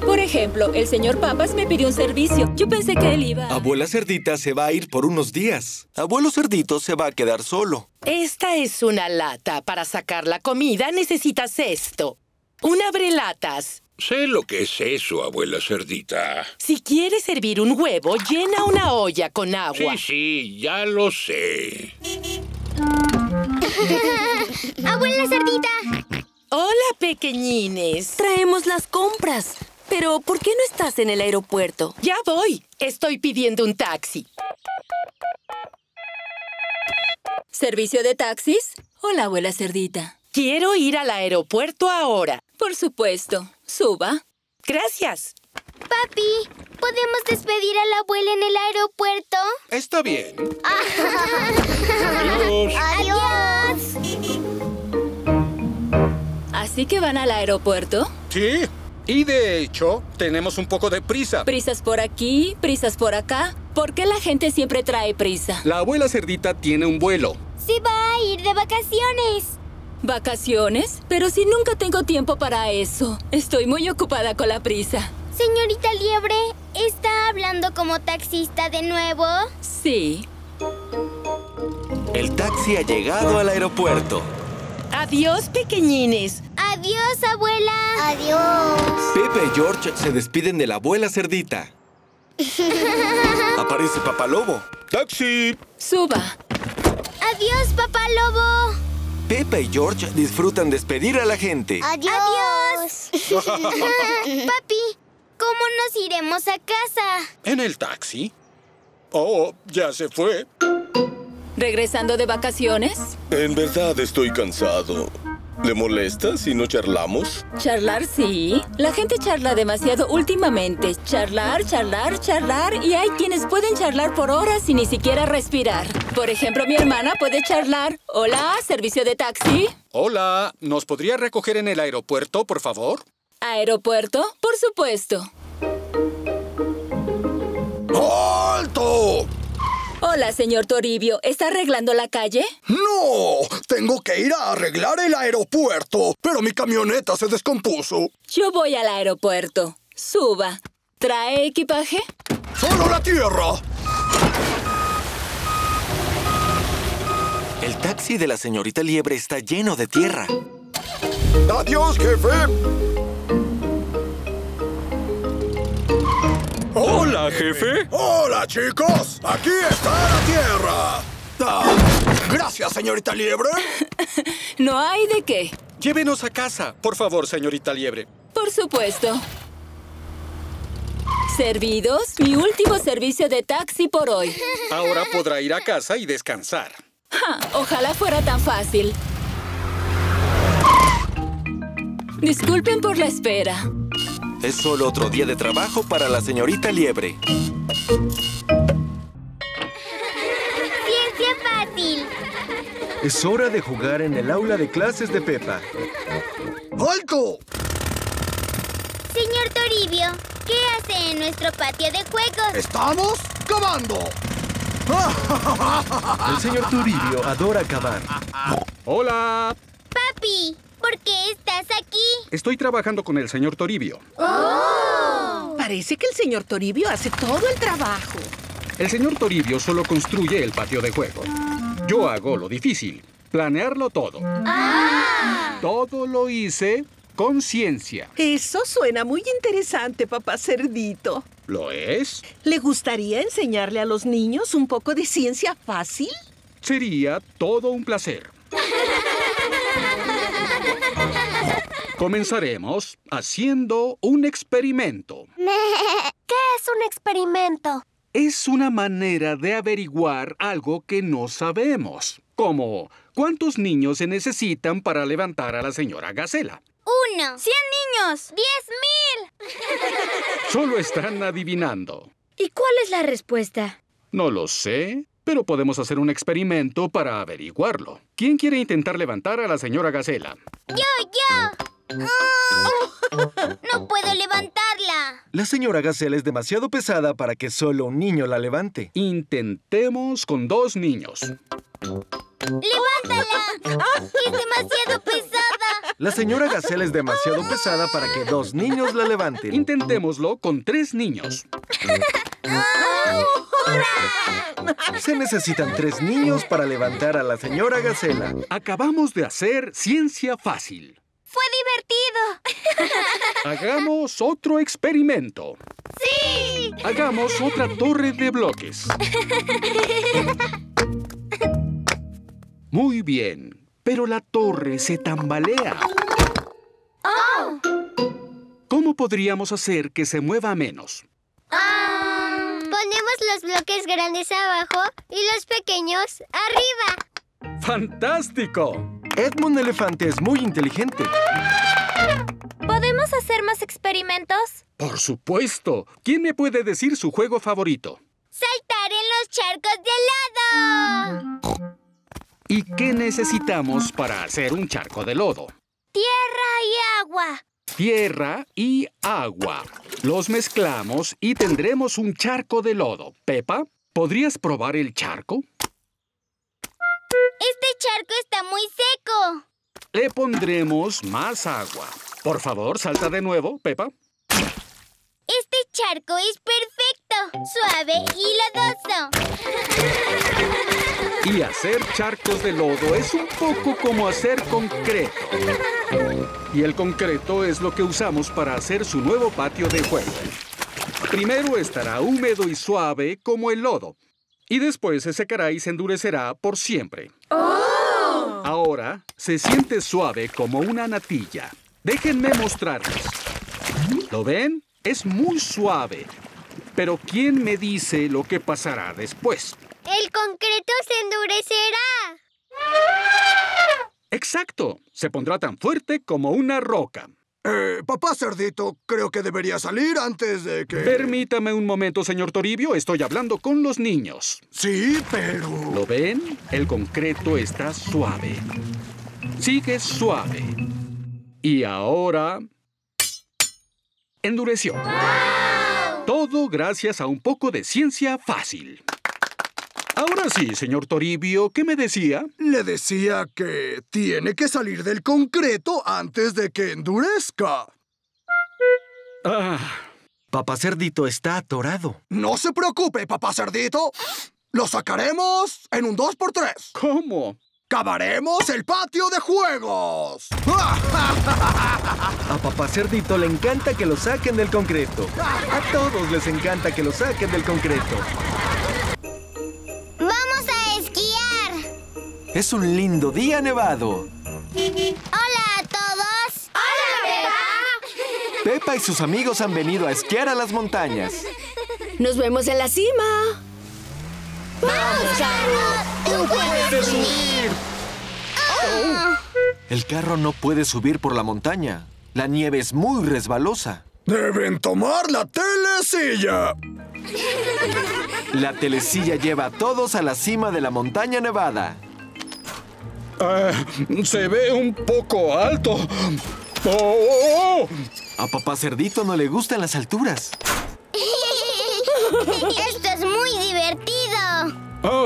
Por ejemplo, el señor Papas me pidió un servicio. Yo pensé que él iba... Abuela Cerdita se va a ir por unos días. Abuelo Cerdito se va a quedar solo. Esta es una lata. Para sacar la comida necesitas esto. Un abrelatas. Sé lo que es eso, Abuela Cerdita. Si quieres servir un huevo, llena una olla con agua. Sí, ya lo sé. ¡Abuela Cerdita! Hola, pequeñines. Traemos las compras. Pero, ¿por qué no estás en el aeropuerto? Ya voy. Estoy pidiendo un taxi. ¿Servicio de taxis? Hola, Abuela Cerdita. Quiero ir al aeropuerto ahora. Por supuesto. Suba. Gracias. Papi, ¿podemos despedir a la abuela en el aeropuerto? Está bien. Adiós. Adiós. ¿Así que van al aeropuerto? Sí. Y de hecho, tenemos un poco de prisa. Prisas por aquí, prisas por acá. ¿Por qué la gente siempre trae prisa? La abuela Cerdita tiene un vuelo. Sí va a ir de vacaciones. ¿Vacaciones? Pero si nunca tengo tiempo para eso. Estoy muy ocupada con la prisa. Señorita Liebre, ¿está hablando como taxista de nuevo? Sí. El taxi ha llegado al aeropuerto. Adiós, pequeñines. Adiós, abuela. Adiós. Peppa y George se despiden de la abuela Cerdita. Aparece Papá Lobo. ¡Taxi! Suba. Adiós, Papá Lobo. Peppa y George disfrutan despedir a la gente. ¡Adiós! ¡Adiós! Papi, ¿cómo nos iremos a casa? ¿En el taxi? Oh, ya se fue. ¿Regresando de vacaciones? En verdad estoy cansado. ¿Le molesta si no charlamos? Charlar, sí. La gente charla demasiado últimamente. Charlar, charlar, charlar. Y hay quienes pueden charlar por horas y ni siquiera respirar. Por ejemplo, mi hermana puede charlar. Hola, servicio de taxi. Hola, ¿nos podría recoger en el aeropuerto, por favor? ¿Aeropuerto? Por supuesto. ¡Alto! Hola, señor Toribio. ¿Está arreglando la calle? ¡No! Tengo que ir a arreglar el aeropuerto, pero mi camioneta se descompuso. Yo voy al aeropuerto. Suba. ¿Trae equipaje? ¡Solo la tierra! El taxi de la señorita Liebre está lleno de tierra. ¡Adiós, jefe! ¡Hola, jefe! ¡Hola, chicos! ¡Aquí está la tierra! Ah, ¡gracias, señorita Liebre! No hay de qué. Llévenos a casa, por favor, señorita Liebre. Por supuesto. Servidos, mi último servicio de taxi por hoy. Ahora podrá ir a casa y descansar. Ja, ojalá fuera tan fácil. Disculpen por la espera. Es solo otro día de trabajo para la señorita Liebre. Ciencia fácil. Es hora de jugar en el aula de clases de Peppa. ¡Alto! Señor Toribio, ¿qué hace en nuestro patio de juegos? ¡Estamos cavando! El señor Toribio adora cavar. ¡Hola! ¡Papi! ¿Por qué estás aquí? Estoy trabajando con el señor Toribio. ¡Oh! Parece que el señor Toribio hace todo el trabajo. El señor Toribio solo construye el patio de juegos. Yo hago lo difícil, planearlo todo. ¡Ah! Todo lo hice con ciencia. Eso suena muy interesante, papá Cerdito. ¿Lo es? ¿Le gustaría enseñarle a los niños un poco de ciencia fácil? Sería todo un placer. Comenzaremos haciendo un experimento. ¿Qué es un experimento? Es una manera de averiguar algo que no sabemos. Como, ¿cuántos niños se necesitan para levantar a la señora Gacela? 1. 100 niños. 10,000. Solo están adivinando. ¿Y cuál es la respuesta? No lo sé, pero podemos hacer un experimento para averiguarlo. ¿Quién quiere intentar levantar a la señora Gacela? ¡Yo! ¡No puedo levantarla! La señora Gacela es demasiado pesada para que solo un niño la levante. Intentemos con 2 niños. ¡Levántala! ¡Es demasiado pesada! La señora Gacela es demasiado pesada para que 2 niños la levanten. Intentémoslo con 3 niños. Se necesitan 3 niños para levantar a la señora Gacela. Acabamos de hacer ciencia fácil. ¡Fue divertido! ¡Hagamos otro experimento! ¡Sí! ¡Hagamos otra torre de bloques! Muy bien, pero la torre se tambalea. ¡Oh! ¿Cómo podríamos hacer que se mueva menos? Ponemos los bloques grandes abajo y los pequeños arriba. ¡Fantástico! Edmond Elefante es muy inteligente. ¿Podemos hacer más experimentos? Por supuesto. ¿Quién me puede decir su juego favorito? ¡Saltar en los charcos de lodo! ¿Y qué necesitamos para hacer un charco de lodo? Tierra y agua. Tierra y agua. Los mezclamos y tendremos un charco de lodo. Peppa, ¿podrías probar el charco? Este charco está muy seco. Le pondremos más agua. Por favor, salta de nuevo, Peppa. Este charco es perfecto, suave y lodoso. Y hacer charcos de lodo es un poco como hacer concreto. Y el concreto es lo que usamos para hacer su nuevo patio de juego. Primero estará húmedo y suave como el lodo. Y después se secará y se endurecerá por siempre. ¡Oh! Ahora se siente suave como una natilla. Déjenme mostrarles. ¿Lo ven? Es muy suave. Pero ¿quién me dice lo que pasará después? ¡El concreto se endurecerá! ¡Exacto! Se pondrá tan fuerte como una roca. Papá Cerdito, creo que debería salir antes de que... Permítame un momento, señor Toribio. Estoy hablando con los niños. Sí, pero... ¿Lo ven? El concreto está suave. Sigue suave. Y ahora... endureció. ¡Wow! Todo gracias a un poco de ciencia fácil. Ahora sí, señor Toribio, ¿qué me decía? Le decía que tiene que salir del concreto antes de que endurezca. Papá Cerdito está atorado. No se preocupe, Papá Cerdito. Lo sacaremos en un 2x3. ¿Cómo? ¡Cavaremos el patio de juegos! A Papá Cerdito le encanta que lo saquen del concreto. A todos les encanta que lo saquen del concreto. Es un lindo día nevado. ¡Hola a todos! ¡Hola, Peppa! Peppa y sus amigos han venido a esquiar a las montañas. ¡Nos vemos en la cima! ¡Vamos, carro! ¡Tú puedes subir! Oh. El carro no puede subir por la montaña. La nieve es muy resbalosa. ¡Deben tomar la telesilla! La telesilla lleva a todos a la cima de la montaña nevada. Se ve un poco alto. A Papá Cerdito no le gustan las alturas. Esto es muy divertido.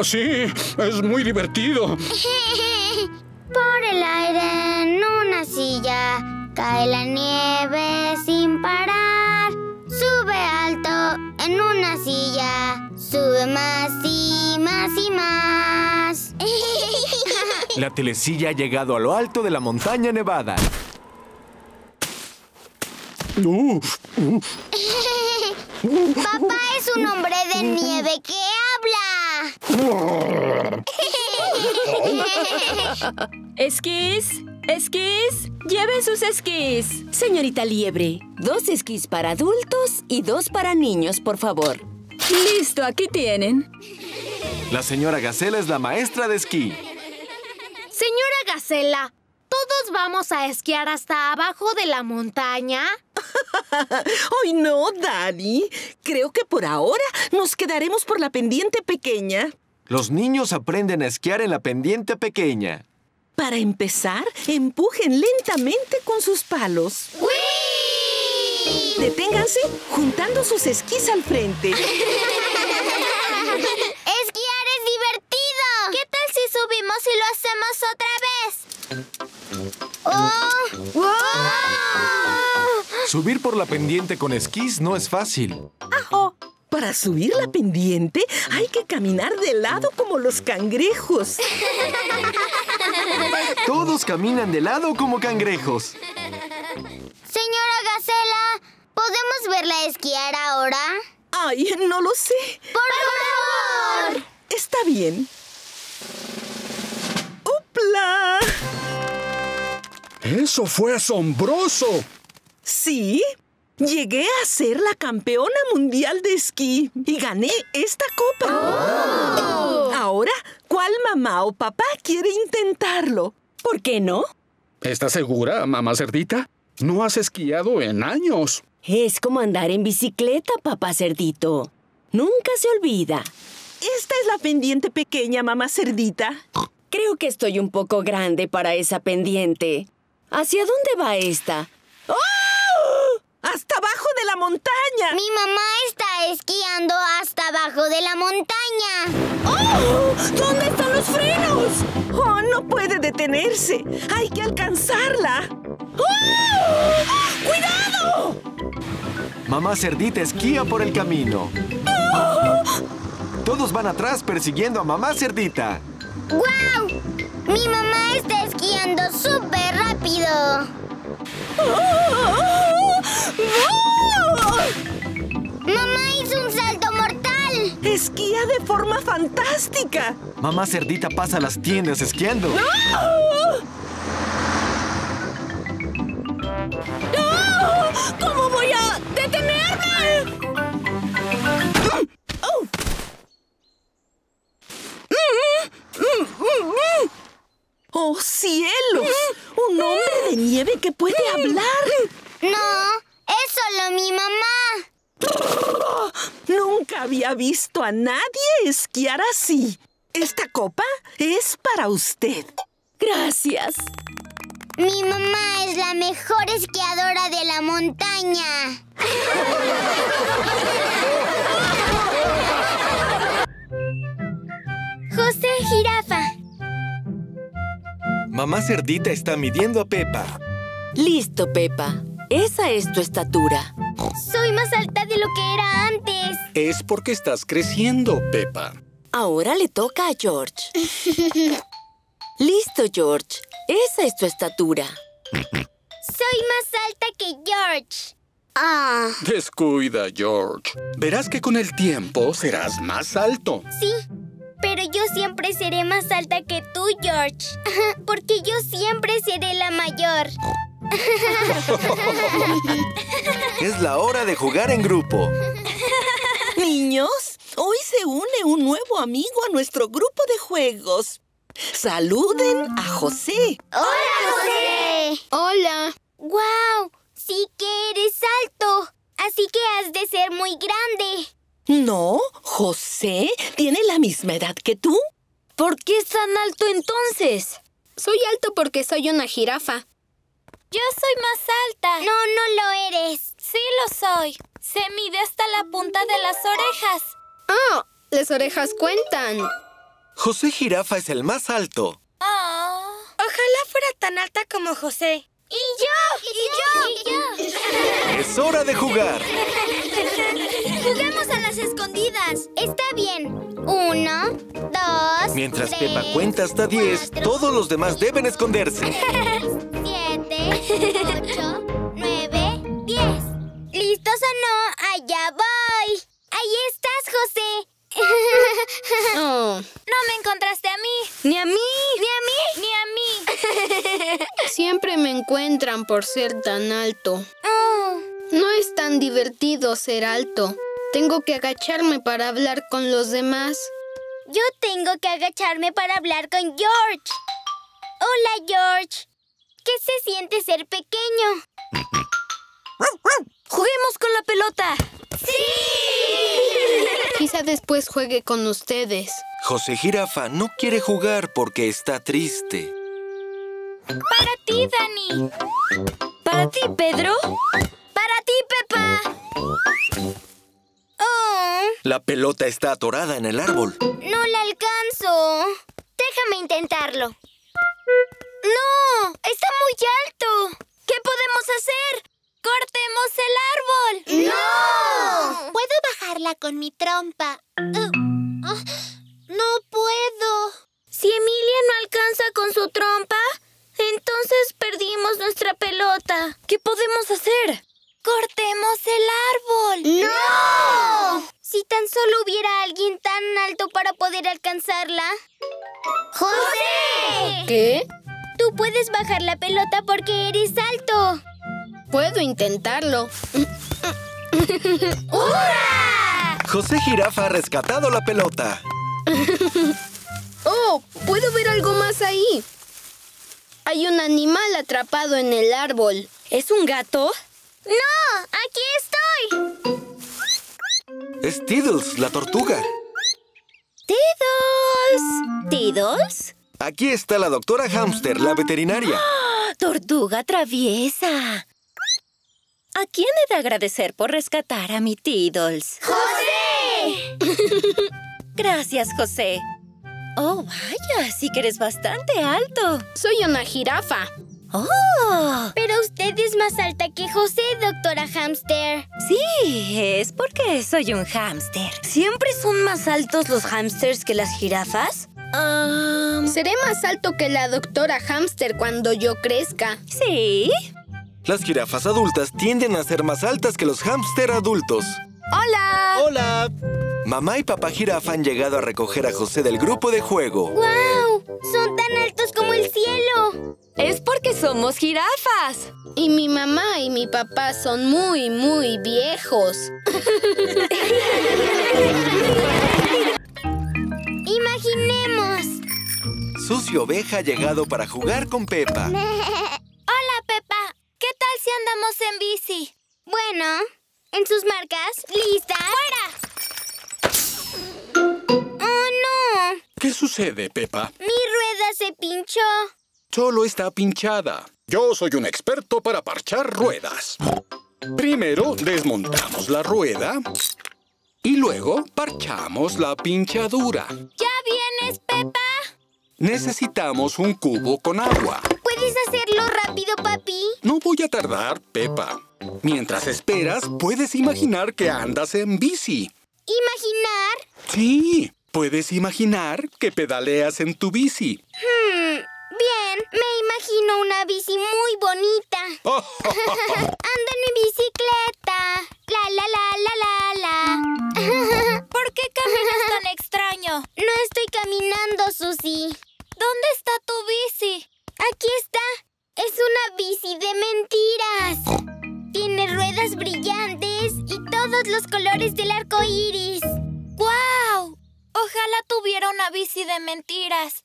Sí, es muy divertido. Por el aire en una silla, cae la nieve sin parar. Sube alto en una silla, sube más y más y más. La telesilla ha llegado a lo alto de la montaña nevada. Papá es un hombre de nieve que habla. Esquís, esquís, lleven sus esquís. Señorita Liebre, 2 esquís para adultos y 2 para niños, por favor. Listo, aquí tienen. La señora Gacela es la maestra de esquí. Señora Gacela, ¿todos vamos a esquiar hasta abajo de la montaña? ¡Ay, no, Dani! Creo que por ahora nos quedaremos por la pendiente pequeña. Los niños aprenden a esquiar en la pendiente pequeña. Para empezar, empujen lentamente con sus palos. ¡Wii! Deténganse juntando sus esquís al frente. Subimos y lo hacemos otra vez. ¡Oh! ¡Wow! Subir por la pendiente con esquís no es fácil. ¡Ajo! Para subir la pendiente hay que caminar de lado como los cangrejos. Todos caminan de lado como cangrejos. Señora Gacela, ¿podemos verla esquiar ahora? Ay, no lo sé. ¡Por favor! Está bien. ¡Upla! ¡Eso fue asombroso! Sí, llegué a ser la campeona mundial de esquí y gané esta copa. ¡Oh! Ahora, ¿cuál mamá o papá quiere intentarlo? ¿Por qué no? ¿Estás segura, Mamá Cerdita? No has esquiado en años. Es como andar en bicicleta, Papá Cerdito. Nunca se olvida. Esta es la pendiente pequeña, Mamá Cerdita. Creo que estoy un poco grande para esa pendiente. ¿Hacia dónde va esta? ¡Oh! ¡Hasta abajo de la montaña! Mi mamá está esquiando hasta abajo de la montaña. ¡Oh! ¿Dónde están los frenos? ¡Oh, no puede detenerse! ¡Hay que alcanzarla! ¡Oh! ¡Cuidado! Mamá Cerdita esquía por el camino. ¡Oh! Todos van atrás persiguiendo a Mamá Cerdita. ¡Guau! Mi mamá está esquiando súper rápido. ¡Oh! ¡Oh! ¡Oh! ¡Mamá hizo un salto mortal! ¡Esquía de forma fantástica! Mamá Cerdita pasa a las tiendas esquiando. ¡No! ¿Cómo voy a detenerme? ¡Oh! ¡Oh, cielos! ¡Un hombre de nieve que puede hablar! No, es solo mi mamá. Nunca había visto a nadie esquiar así. Esta copa es para usted. Gracias. Mi mamá es la mejor esquiadora de la montaña. José Jirafa. Mamá Cerdita está midiendo a Peppa. Listo, Peppa. Esa es tu estatura. Soy más alta de lo que era antes. Es porque estás creciendo, Peppa. Ahora le toca a George. Listo, George. Esa es tu estatura. Soy más alta que George. Ah. Descuida, George. Verás que con el tiempo serás más alto. Sí, pero yo siempre seré más alta que tú, George. Porque yo siempre seré la mayor. Es la hora de jugar en grupo. Niños, hoy se une un nuevo amigo a nuestro grupo de juegos. ¡Saluden a José! ¡Hola, José! ¡Hola! ¡Guau! Sí que eres alto. Así que has de ser muy grande. No, José tiene la misma edad que tú. ¿Por qué es tan alto entonces? Soy alto porque soy una jirafa. Yo soy más alta. No, no lo eres. Sí lo soy. Se mide hasta la punta de las orejas. ¡Ah! Oh, las orejas cuentan. José Jirafa es el más alto. Oh. Ojalá fuera tan alta como José. ¡Y yo! ¡Es hora de jugar! ¡Juguemos a las escondidas! Está bien. 1, 2, mientras 3, Peppa cuenta hasta 10, todos los demás deben esconderse. 7, 8, 9, 10. ¿Listos o no? ¡Allá voy! ¡Ahí estás, José! Oh. No me encontraste a mí. Ni a mí. Ni a mí. Ni a mí. Siempre me encuentran por ser tan alto. Oh. No es tan divertido ser alto. Tengo que agacharme para hablar con los demás. Yo tengo que agacharme para hablar con George. Hola, George. ¿Qué se siente ser pequeño? ¡Juguemos con la pelota! ¡Sí! Quizá después juegue con ustedes. José Jirafa no quiere jugar porque está triste. ¡Para ti, Dani! ¿Para ti, Pedro? ¡Para ti, Peppa! Oh. La pelota está atorada en el árbol. ¡No la alcanzo! Déjame intentarlo. ¡No! ¡Está muy alto! ¿Qué podemos hacer? ¡Cortemos el árbol! ¡No! ¿Puedo bajarla con mi trompa? ¡No puedo! Si Emilia no alcanza con su trompa, entonces perdimos nuestra pelota. ¿Qué podemos hacer? ¡Cortemos el árbol! ¡No! Si tan solo hubiera alguien tan alto para poder alcanzarla. ¡José! ¿Qué? Tú puedes bajar la pelota porque eres alto. Puedo intentarlo. ¡Hurra! José Jirafa ha rescatado la pelota. Oh, puedo ver algo más ahí. Hay un animal atrapado en el árbol. ¿Es un gato? ¡No! ¡Aquí estoy! Es Tiddles, la tortuga. ¡Tiddles! ¿Tiddles? Aquí está la doctora Hámster, la veterinaria. ¡Oh, tortuga traviesa! ¿A quién he de agradecer por rescatar a mi Tiddles? ¡José! Gracias, José. Oh, vaya, sí que eres bastante alto. Soy una jirafa. ¡Oh! Pero usted es más alta que José, doctora Hámster. Sí, es porque soy un hámster. ¿Siempre son más altos los hámsters que las jirafas? Seré más alto que la doctora Hámster cuando yo crezca. ¿Sí? Las jirafas adultas tienden a ser más altas que los hámster adultos. ¡Hola! ¡Hola! Mamá y papá Jirafa han llegado a recoger a José del grupo de juego. ¡Guau! ¡Son tan altos como el cielo! ¡Es porque somos jirafas! Y mi mamá y mi papá son muy, muy viejos. ¡Imaginemos! Sucio Oveja ha llegado para jugar con Peppa. ¡Hola, Peppa! ¿Qué tal si andamos en bici? Bueno, en sus marcas, ¿lista? ¡Fuera! ¡Oh, no! ¿Qué sucede, Peppa? Mi rueda se pinchó. Solo está pinchada. Yo soy un experto para parchar ruedas. Primero desmontamos la rueda y luego parchamos la pinchadura. ¿Ya vienes, Peppa? Necesitamos un cubo con agua. ¿Puedes hacerlo rápido, papi? No voy a tardar, Peppa. Mientras esperas, puedes imaginar que andas en bici. ¿Imaginar? Sí, puedes imaginar que pedaleas en tu bici. Bien, me imagino una bici muy bonita. Ando en mi bicicleta. La, la, la, la, la, la. ¿Por qué caminas tan extraño? No estoy caminando, Susi. ¿Dónde está tu bici? Aquí está. Es una bici de mentiras. Tiene ruedas brillantes y todos los colores del arco iris. ¡Guau! Ojalá tuviera una bici de mentiras.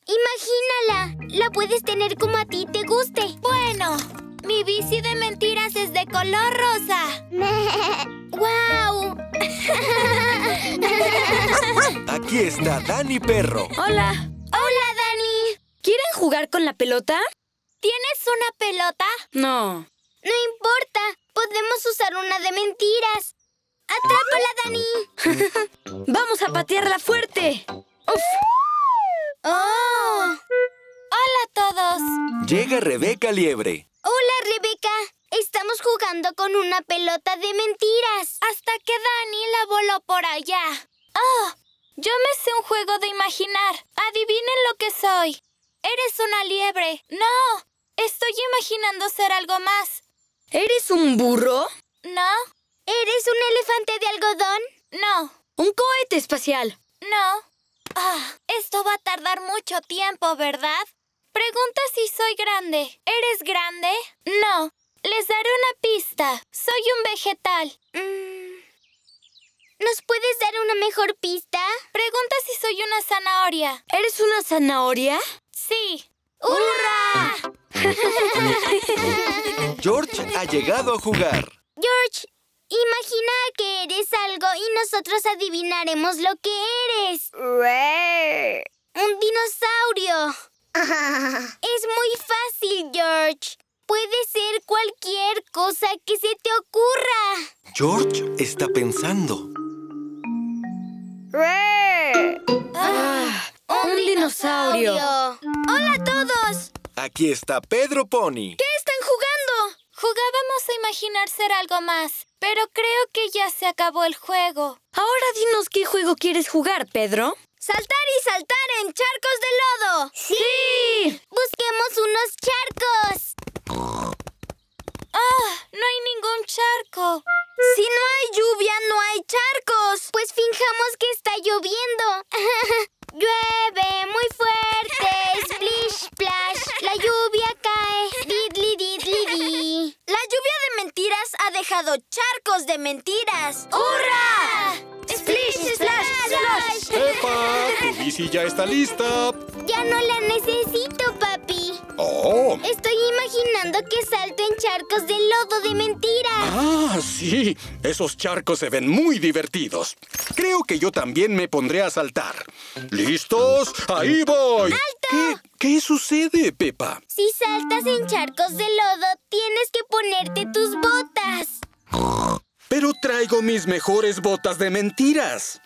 Imagínala. La puedes tener como a ti te guste. Bueno, mi bici de mentiras es de color rosa. ¡Guau! Aquí está Dani Perro. Hola. Hola, Dani. ¿Quieren jugar con la pelota? ¿Tienes una pelota? No. No importa. Podemos usar una de mentiras. ¡Atrápala, Dani! ¡Vamos a patearla fuerte! ¡Uf! ¡Oh! ¡Hola a todos! Llega Rebeca Liebre. ¡Hola, Rebeca! Estamos jugando con una pelota de mentiras. Hasta que Dani la voló por allá. ¡Oh! Yo me sé un juego de imaginar. Adivinen lo que soy. ¡Eres una liebre! ¡No! Estoy imaginando ser algo más. ¿Eres un burro? No. ¿Eres un elefante de algodón? No. ¿Un cohete espacial? No. Esto va a tardar mucho tiempo, ¿verdad? Pregunta si soy grande. ¿Eres grande? No. Les daré una pista. Soy un vegetal. ¿Nos puedes dar una mejor pista? Pregunta si soy una zanahoria. ¿Eres una zanahoria? Sí. ¡Hurra! George ha llegado a jugar. George... imagina que eres algo y nosotros adivinaremos lo que eres. ¡Un dinosaurio! Es muy fácil, George. Puede ser cualquier cosa que se te ocurra. George está pensando. ¡Un dinosaurio! ¡Hola a todos! Aquí está Pedro Pony. ¿Qué están jugando? Jugábamos a imaginar ser algo más. Pero creo que ya se acabó el juego. Ahora dinos qué juego quieres jugar, Pedro. ¡Saltar y saltar en charcos de lodo! ¡Sí! ¡Busquemos unos charcos! No hay ningún charco. Si no hay lluvia, no hay charcos. Pues finjamos que está lloviendo. Llueve muy fuerte, splish, splash. La lluvia cae, didli, didli, di. La lluvia de mentiras ha dejado charcos de mentiras. ¡Hurra! ¡Splish, splash, splash! ¡Peppa, tu bici ya está lista! Ya no la necesito, papi. ¡Oh! Estoy imaginando que salto en charcos de lodo de mentiras. ¡Ah, sí! Esos charcos se ven muy divertidos. Creo que yo también me pondré a saltar. ¿Listos? ¡Ahí voy! ¡Alto! ¿Qué sucede, Peppa? Si saltas en charcos de lodo, tienes que ponerte tus botas. Pero traigo mis mejores botas de mentiras.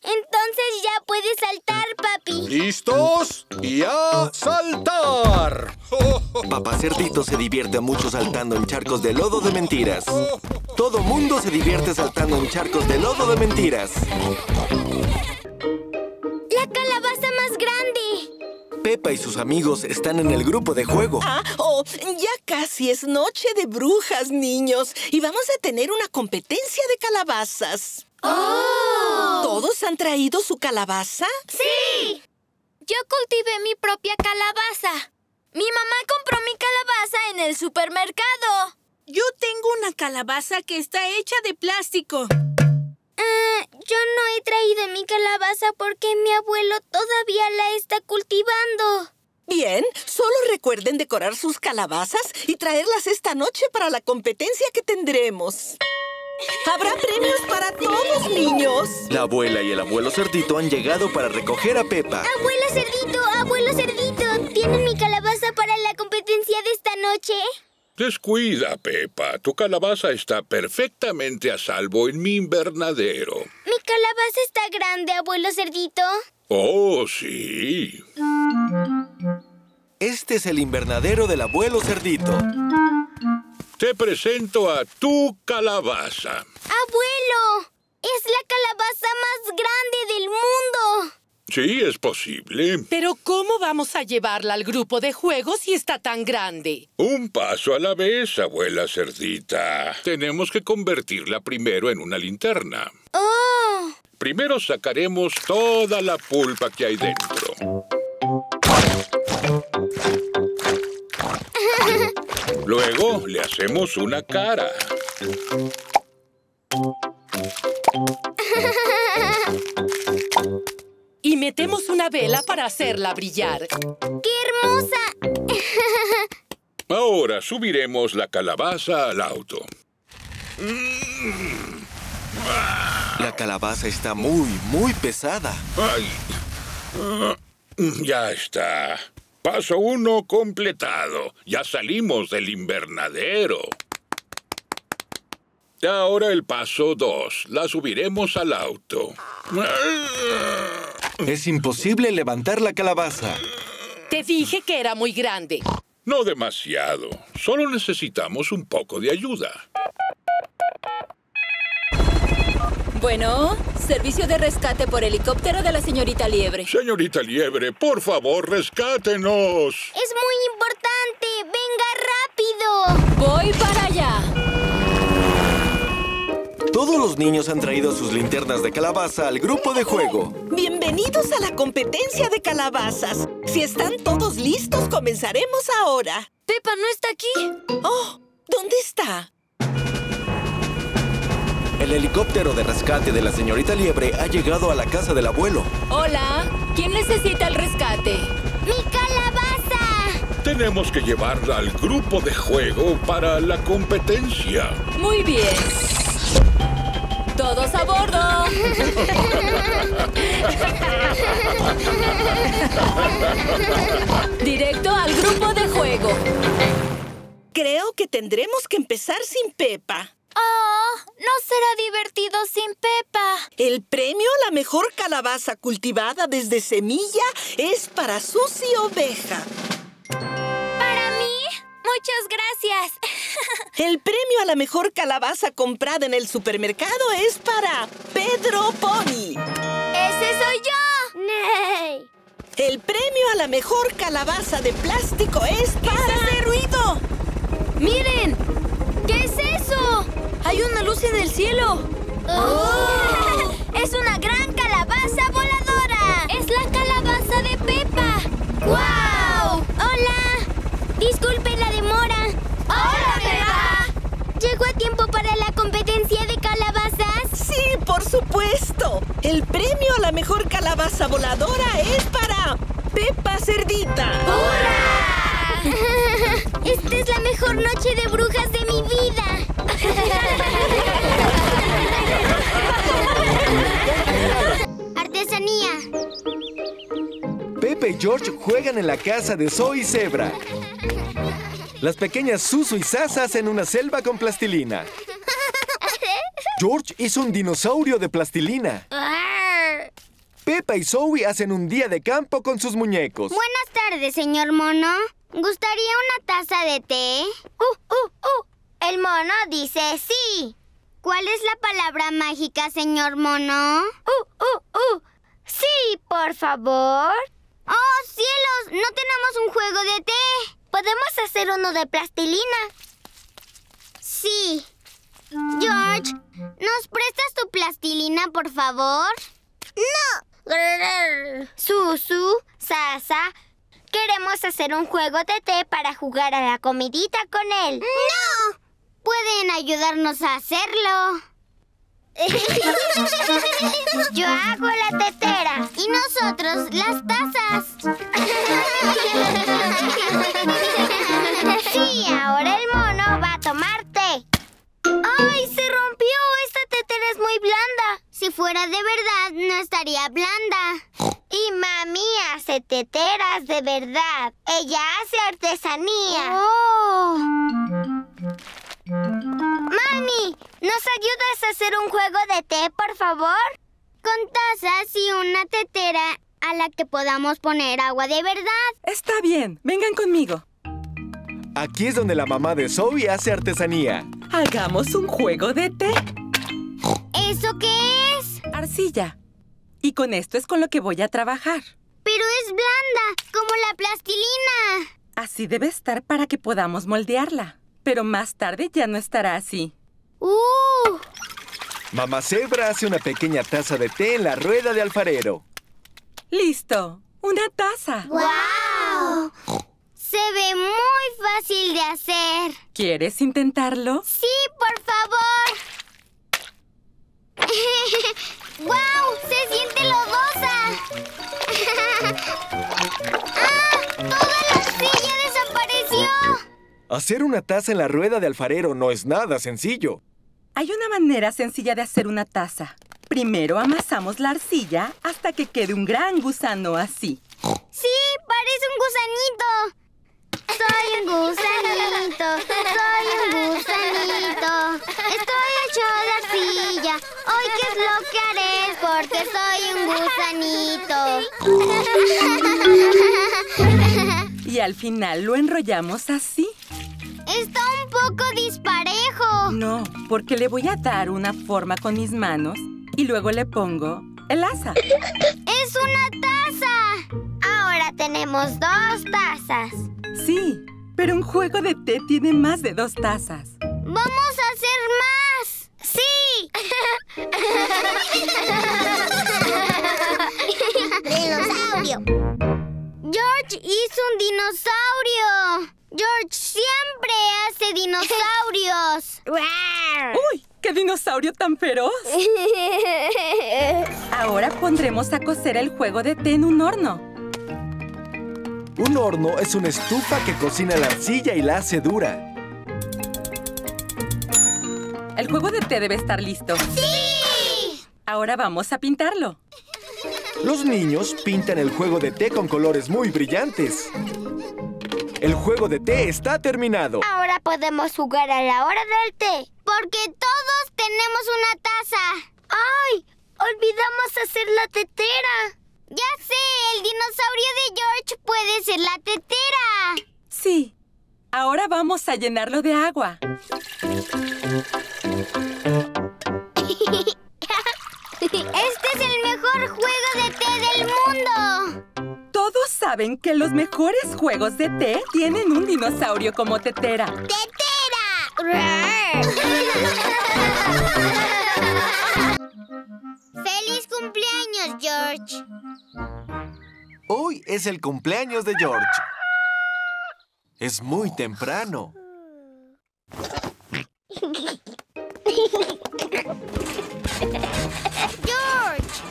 Entonces ya puedes saltar, papi. ¿Listos? ¡Y a saltar! Papá Cerdito se divierte mucho saltando en charcos de lodo de mentiras. Todo mundo se divierte saltando en charcos de lodo de mentiras. ¡La calabaza más grande! Peppa y sus amigos están en el grupo de juego. Ya casi es noche de brujas, niños. Y vamos a tener una competencia de calabazas. ¡Oh! ¿Todos han traído su calabaza? ¡Sí! Yo cultivé mi propia calabaza. Mi mamá compró mi calabaza en el supermercado. Yo tengo una calabaza que está hecha de plástico. Yo no he traído mi calabaza porque mi abuelo todavía la está cultivando. Bien, solo recuerden decorar sus calabazas y traerlas esta noche para la competencia que tendremos. ¡Habrá premios para todos, niños! La abuela y el abuelo Cerdito han llegado para recoger a Peppa. Abuelo Cerdito, ¿tienen mi calabaza para la competencia de esta noche? Descuida, Peppa. Tu calabaza está perfectamente a salvo en mi invernadero. ¿Mi calabaza está grande, abuelo Cerdito? ¡Oh, sí! Este es el invernadero del abuelo Cerdito. Te presento a tu calabaza. ¡Abuelo! ¡Es la calabaza más grande del mundo! Sí, es posible. Pero ¿cómo vamos a llevarla al grupo de juego si está tan grande? Un paso a la vez, abuela Cerdita. Tenemos que convertirla primero en una linterna. ¡Oh! Primero sacaremos toda la pulpa que hay dentro. Luego le hacemos una cara. Y metemos una vela para hacerla brillar. ¡Qué hermosa! Ahora subiremos la calabaza al auto. La calabaza está muy pesada. Ay. Ya está. Paso 1 completado. Ya salimos del invernadero. Ahora el paso 2. La subiremos al auto. Es imposible levantar la calabaza. Te dije que era muy grande. No demasiado. Solo necesitamos un poco de ayuda. Bueno, servicio de rescate por helicóptero de la señorita Liebre. Señorita Liebre, por favor, rescátenos. Es muy importante. Venga rápido. Voy para allá. Todos los niños han traído sus linternas de calabaza al grupo de juego. Bienvenidos a la competencia de calabazas. Si están todos listos, comenzaremos ahora. Peppa no está aquí. Oh, ¿dónde está? El helicóptero de rescate de la señorita Liebre ha llegado a la casa del abuelo. Hola, ¿quién necesita el rescate? ¡Mi calabaza! Tenemos que llevarla al grupo de juego para la competencia. Muy bien. ¡Todos a bordo! Directo al grupo de juego. Creo que tendremos que empezar sin Peppa. ¡Oh! No será divertido sin Peppa. El premio a la mejor calabaza cultivada desde semilla es para Susi Oveja. ¿Para mí? Muchas gracias. El premio a la mejor calabaza comprada en el supermercado es para Pedro Pony. ¡Ese soy yo! ¡Ney! El premio a la mejor calabaza de plástico es para... ¡Ese ruido! ¡Miren! ¿Qué es eso? ¡Hay una luz en el cielo! ¡Oh! ¡Es una gran calabaza voladora! ¡Es la calabaza de Peppa! ¡Guau! ¡Wow! ¡Hola! Disculpen la demora. ¡Hola, Peppa! ¿Llegó a tiempo para la competencia de calabazas? ¡Sí, por supuesto! El premio a la mejor calabaza voladora es para Peppa Cerdita. ¡Hurra! ¡Esta es la mejor noche de brujas de mi vida! Artesanía. Peppa y George juegan en la casa de Zoe y Zebra. Las pequeñas Susu y Sasa hacen una selva con plastilina. George hizo un dinosaurio de plastilina. Peppa y Zoe hacen un día de campo con sus muñecos. Buenas tardes, señor mono. ¿Gustaría una taza de té? El mono dice sí. ¿Cuál es la palabra mágica, señor mono? ¡Sí, por favor! ¡Oh, cielos! No tenemos un juego de té. Podemos hacer uno de plastilina. Sí. George, ¿nos prestas tu plastilina, por favor? ¡No! Susu, Sasa, queremos hacer un juego de té para jugar a la comidita con él. ¡No! Pueden ayudarnos a hacerlo. Yo hago la tetera y nosotros las tazas. Sí, ahora el mono va a tomar té. ¡Ay, se rompió! Esta tetera es muy blanda. Si fuera de verdad, no estaría blanda. Y mami hace teteras de verdad. Ella hace artesanía. ¡Oh! ¡Mami! ¿Nos ayudas a hacer un juego de té, por favor? Con tazas y una tetera a la que podamos poner agua de verdad. Está bien. Vengan conmigo. Aquí es donde la mamá de Zoe hace artesanía. Hagamos un juego de té. ¿Eso qué es? Arcilla. Y con esto es con lo que voy a trabajar. Pero es blanda, como la plastilina. Así debe estar para que podamos moldearla. Pero más tarde ya no estará así. Mamá Cebra hace una pequeña taza de té en la rueda de alfarero. ¡Listo! ¡Una taza! ¡Guau! ¡Wow! Se ve muy fácil de hacer. ¿Quieres intentarlo? ¡Sí, por favor! ¡Guau! ¡Wow! ¡Se siente lodosa! ¡Ah! ¡Toda la arcilla desapareció! Hacer una taza en la rueda de alfarero no es nada sencillo. Hay una manera sencilla de hacer una taza. Primero amasamos la arcilla hasta que quede un gran gusano así. ¡Sí! ¡Parece un gusanito! Soy un gusanito, estoy hecho de arcilla. Hoy qué es lo que haré porque soy un gusanito. Y al final lo enrollamos así. Está un poco disparejo. No, porque le voy a dar una forma con mis manos y luego le pongo el asa. ¡Es una taza! Ahora tenemos dos tazas. Sí, pero un juego de té tiene más de dos tazas. ¡Vamos a hacer más! ¡Sí! ¡Dinosaurio! George hizo un dinosaurio. George siempre hace dinosaurios. ¡Uy! ¡Qué dinosaurio tan feroz! Ahora pondremos a cocer el juego de té en un horno. Un horno es una estufa que cocina la arcilla y la hace dura. El juego de té debe estar listo. ¡Sí! Ahora vamos a pintarlo. Los niños pintan el juego de té con colores muy brillantes. El juego de té está terminado. Ahora podemos jugar a la hora del té. Porque todos tenemos una taza. ¡Ay! Olvidamos hacer la tetera. ¡Ya sé! El dinosaurio de George puede ser la tetera. Sí. Ahora vamos a llenarlo de agua. Este es el mejor juego de té del mundo. Todos saben que los mejores juegos de té tienen un dinosaurio como tetera. ¡Tetera! ¡Feliz cumpleaños, George! Hoy es el cumpleaños de George. Es muy temprano. ¡George!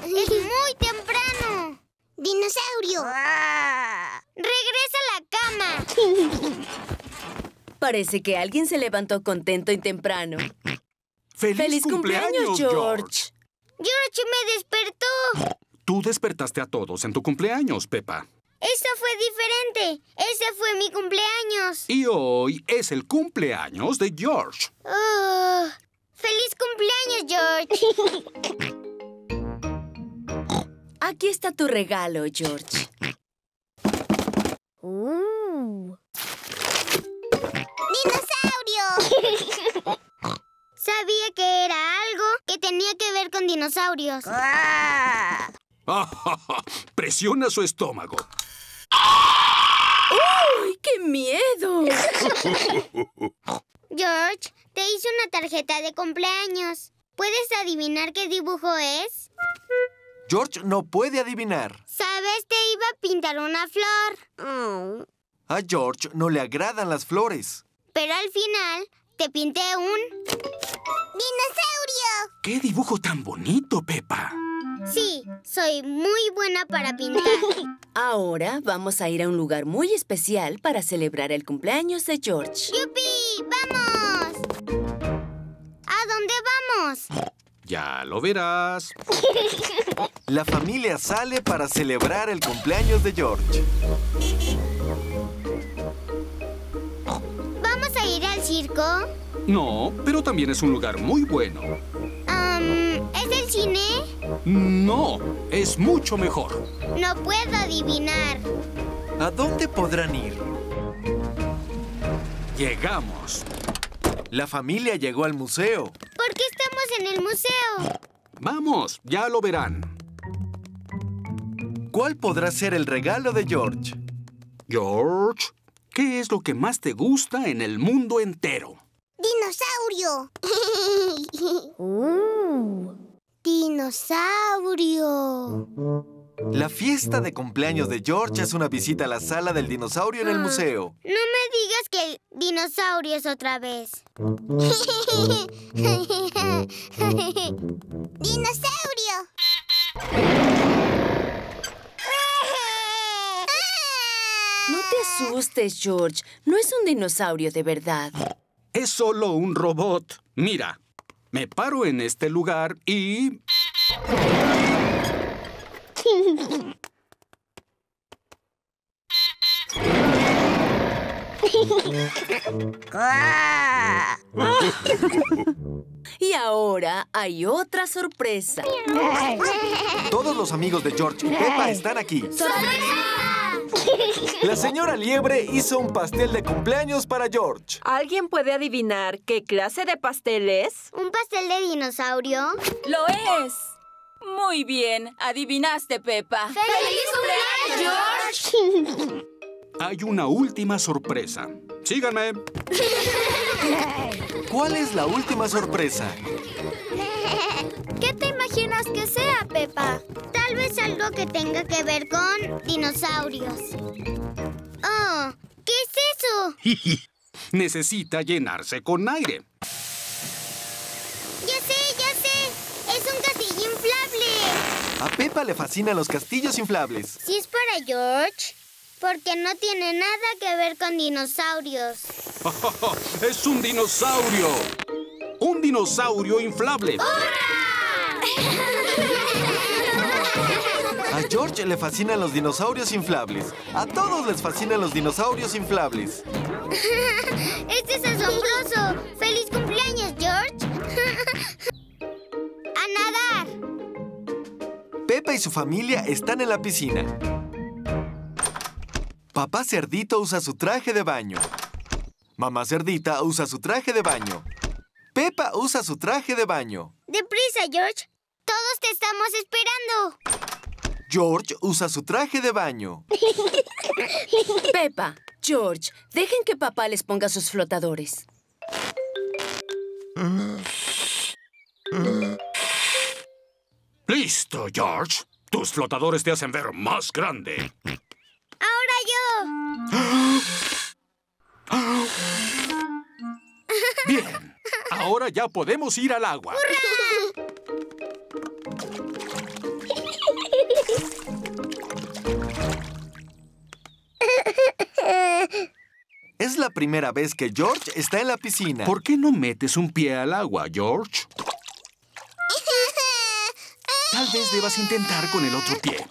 ¡Es muy temprano! ¡Dinosaurio! ¡Ah! ¡Regresa a la cama! Parece que alguien se levantó contento y temprano. ¡Feliz cumpleaños, George! ¡George me despertó! Tú despertaste a todos en tu cumpleaños, Peppa. Eso fue diferente. Ese fue mi cumpleaños. Y hoy es el cumpleaños de George. Oh, ¡feliz cumpleaños, George! Aquí está tu regalo, George. ¡Dinosaurio! Sabía que era algo que tenía que ver con dinosaurios. ¡Ah! Presiona su estómago. miedo! George, te hice una tarjeta de cumpleaños. ¿Puedes adivinar qué dibujo es? George no puede adivinar. ¿Sabes? Te iba a pintar una flor. A George no le agradan las flores. Pero al final te pinté un... ¡dinosaurio! ¡Qué dibujo tan bonito, Peppa! Sí, soy muy buena para pintar. Ahora vamos a ir a un lugar muy especial para celebrar el cumpleaños de George. ¡Yupi! ¡Vamos! ¿A dónde vamos? Ya lo verás. La familia sale para celebrar el cumpleaños de George. ¿Vamos a ir al circo? No, pero también es un lugar muy bueno. ¿Es el cine? No, es mucho mejor. No puedo adivinar. ¿A dónde podrán ir? Llegamos. La familia llegó al museo. ¿Por qué estamos en el museo? Vamos, ya lo verán. ¿Cuál podrá ser el regalo de George? George, ¿qué es lo que más te gusta en el mundo entero? ¡Dinosaurio! ¡Dinosaurio! La fiesta de cumpleaños de George es una visita a la sala del dinosaurio en el museo. No me digas que dinosaurios otra vez. ¡Dinosaurio! No te asustes, George. No es un dinosaurio de verdad. Es solo un robot. Mira, me paro en este lugar y... Y ahora hay otra sorpresa. Todos los amigos de George y Peppa están aquí. ¡Sorpresa! La señora Liebre hizo un pastel de cumpleaños para George. ¿Alguien puede adivinar qué clase de pastel es? ¿Un pastel de dinosaurio? ¡Lo es! Muy bien, adivinaste, Peppa. ¡Feliz cumpleaños, George! Hay una última sorpresa. ¡Síganme! ¿Cuál es la última sorpresa? ¿Qué te imaginas que sea, Peppa? Tal vez algo que tenga que ver con dinosaurios. Oh, ¿qué es eso? Necesita llenarse con aire. Ya sé. Es un castillo inflable. A Peppa le fascinan los castillos inflables. Si es para George, porque no tiene nada que ver con dinosaurios. ¡Es un dinosaurio! ¡Un dinosaurio inflable! ¡Hurra! A George le fascinan los dinosaurios inflables. A todos les fascinan los dinosaurios inflables. ¡Este es asombroso! ¡Feliz cumpleaños, George! ¡A nadar! Peppa y su familia están en la piscina. Papá Cerdito usa su traje de baño. Mamá Cerdita usa su traje de baño. Peppa usa su traje de baño. ¡Deprisa, George! ¡Todos te estamos esperando! George usa su traje de baño. Peppa, George, dejen que papá les ponga sus flotadores. Listo, George. Tus flotadores te hacen ver más grande. ¡Ahora yo! Bien, ahora ya podemos ir al agua. ¡Hurra! Es la primera vez que George está en la piscina. ¿Por qué no metes un pie al agua, George? Tal vez debas intentar con el otro pie.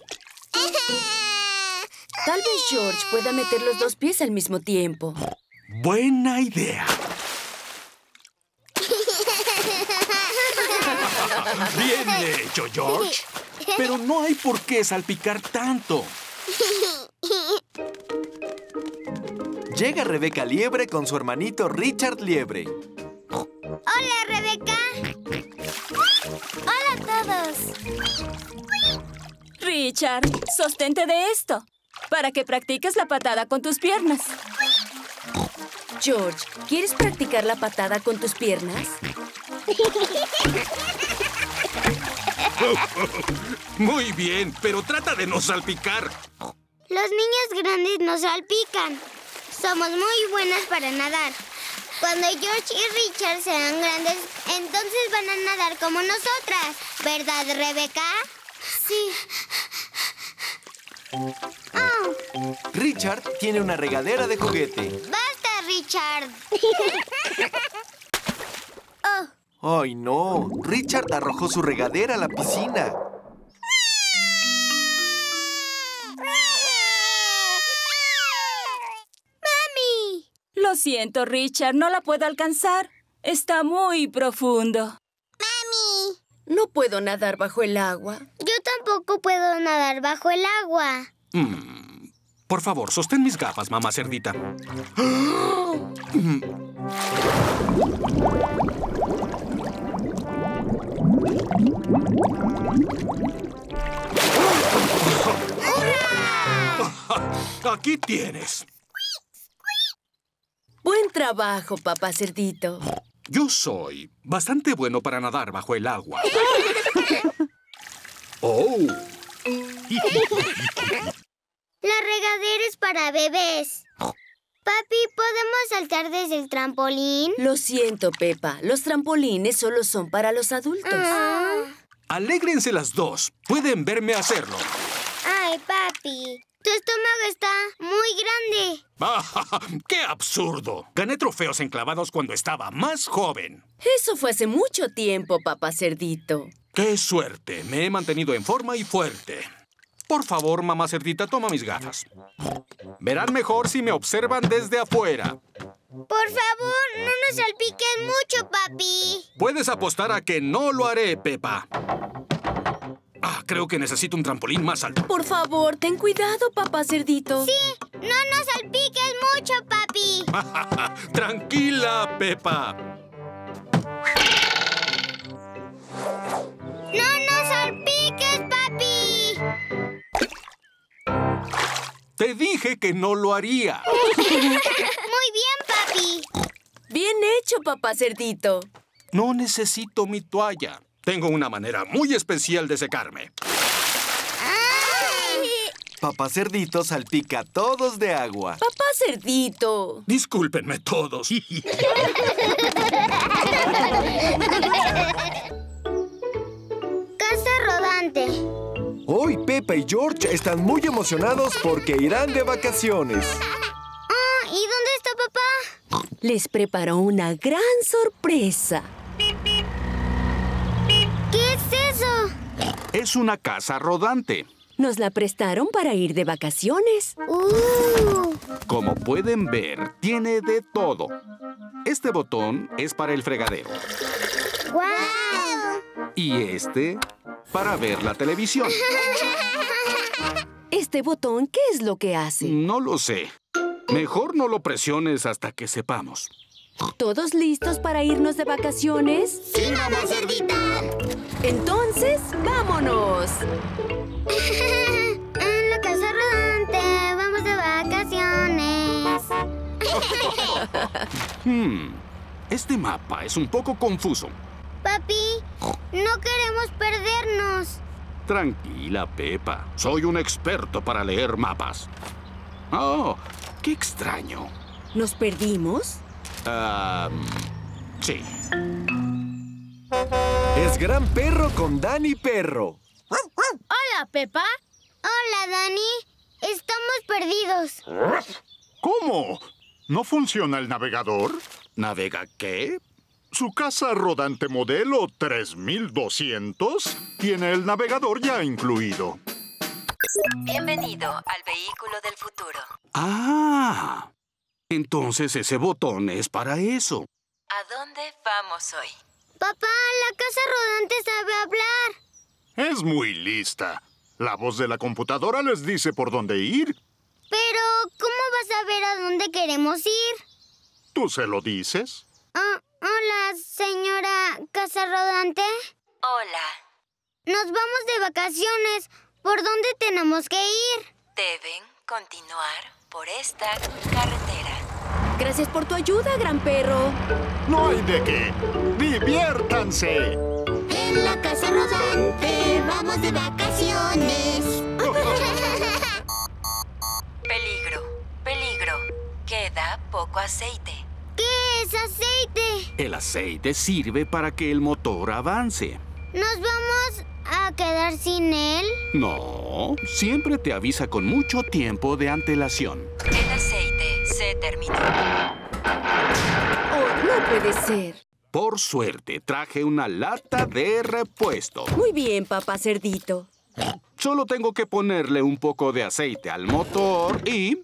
Tal vez George pueda meter los dos pies al mismo tiempo. Buena idea. Bien hecho, George. Pero no hay por qué salpicar tanto. Llega Rebeca Liebre con su hermanito Richard Liebre. ¡Hola, Rebeca! ¡Hola a todos! Richard, sostente de esto para que practiques la patada con tus piernas. George, ¿quieres practicar la patada con tus piernas? Muy bien, pero trata de no salpicar. Los niños grandes no salpican. Somos muy buenas para nadar. Cuando George y Richard sean grandes, entonces van a nadar como nosotras. ¿Verdad, Rebeca? Sí. Oh. Richard tiene una regadera de juguete. ¡Basta, Richard! Oh. ¡Ay, no! Richard arrojó su regadera a la piscina. ¡Mami! Lo siento, Richard. No la puedo alcanzar. Está muy profundo. ¡Mami! No puedo nadar bajo el agua. Yo tampoco puedo nadar bajo el agua. Por favor, sostén mis gafas, mamá cerdita. Aquí tienes. Buen trabajo, papá cerdito. Yo soy bastante bueno para nadar bajo el agua. ¡Oh! La regadera es para bebés. Papi, ¿podemos saltar desde el trampolín? Lo siento, Peppa. Los trampolines solo son para los adultos. Alégrense las dos. Pueden verme hacerlo. Ay, papi. Tu estómago está muy grande. Ah, ¡qué absurdo! Gané trofeos enclavados cuando estaba más joven. Eso fue hace mucho tiempo, papá cerdito. ¡Qué suerte! Me he mantenido en forma y fuerte. Por favor, mamá cerdita, toma mis gafas. Verán mejor si me observan desde afuera. Por favor, no nos salpiquen mucho, papi. Puedes apostar a que no lo haré, Peppa. Ah, creo que necesito un trampolín más alto. Por favor, ten cuidado, papá cerdito. Sí, no nos salpiques mucho, papi. Tranquila, Peppa. ¡No nos salpiques, papi! Te dije que no lo haría. Muy bien, papi. Bien hecho, papá cerdito. No necesito mi toalla. Tengo una manera muy especial de secarme. ¡Ay! Papá cerdito salpica a todos de agua. Papá cerdito. Discúlpenme todos. Casa rodante. Hoy Peppa y George están muy emocionados porque irán de vacaciones. ¿Y dónde está papá? Les preparó una gran sorpresa. ¿Qué es eso? Es una casa rodante. Nos la prestaron para ir de vacaciones. Como pueden ver, tiene de todo. Este botón es para el fregadero. ¡Guau! Y este... para ver la televisión. ¿Este botón qué es lo que hace? No lo sé. Mejor no lo presiones hasta que sepamos. ¿Todos listos para irnos de vacaciones? ¡Sí, mamá cerdita! Entonces, ¡vámonos! En la casa rodante, vamos de vacaciones. Este mapa es un poco confuso. Papi, no queremos perdernos. Tranquila, Peppa. Soy un experto para leer mapas. Oh, qué extraño. ¿Nos perdimos? Sí. Es Gran Perro con Dani Perro. Hola, Peppa. Hola, Dani. Estamos perdidos. ¿Cómo? ¿No funciona el navegador? ¿Navega qué? Su casa rodante modelo 3200 tiene el navegador ya incluido. Bienvenido al vehículo del futuro. ¡Ah! Entonces ese botón es para eso. ¿A dónde vamos hoy? Papá, la casa rodante sabe hablar. Es muy lista. La voz de la computadora les dice por dónde ir. Pero, ¿cómo vas a ver a dónde queremos ir? ¿Tú se lo dices? Hola, señora casa rodante. Hola. Nos vamos de vacaciones. ¿Por dónde tenemos que ir? Deben continuar por esta carretera. Gracias por tu ayuda, gran perro. No hay de qué. ¡Diviértanse! En la casa rodante vamos de vacaciones. Peligro, peligro. Queda poco aceite. ¿Qué es aceite? El aceite sirve para que el motor avance. ¿Nos vamos a quedar sin él? No, siempre te avisa con mucho tiempo de antelación. El aceite se terminó. ¡Oh, no puede ser! Por suerte, traje una lata de repuesto. Muy bien, papá Cerdito. Solo tengo que ponerle un poco de aceite al motor y...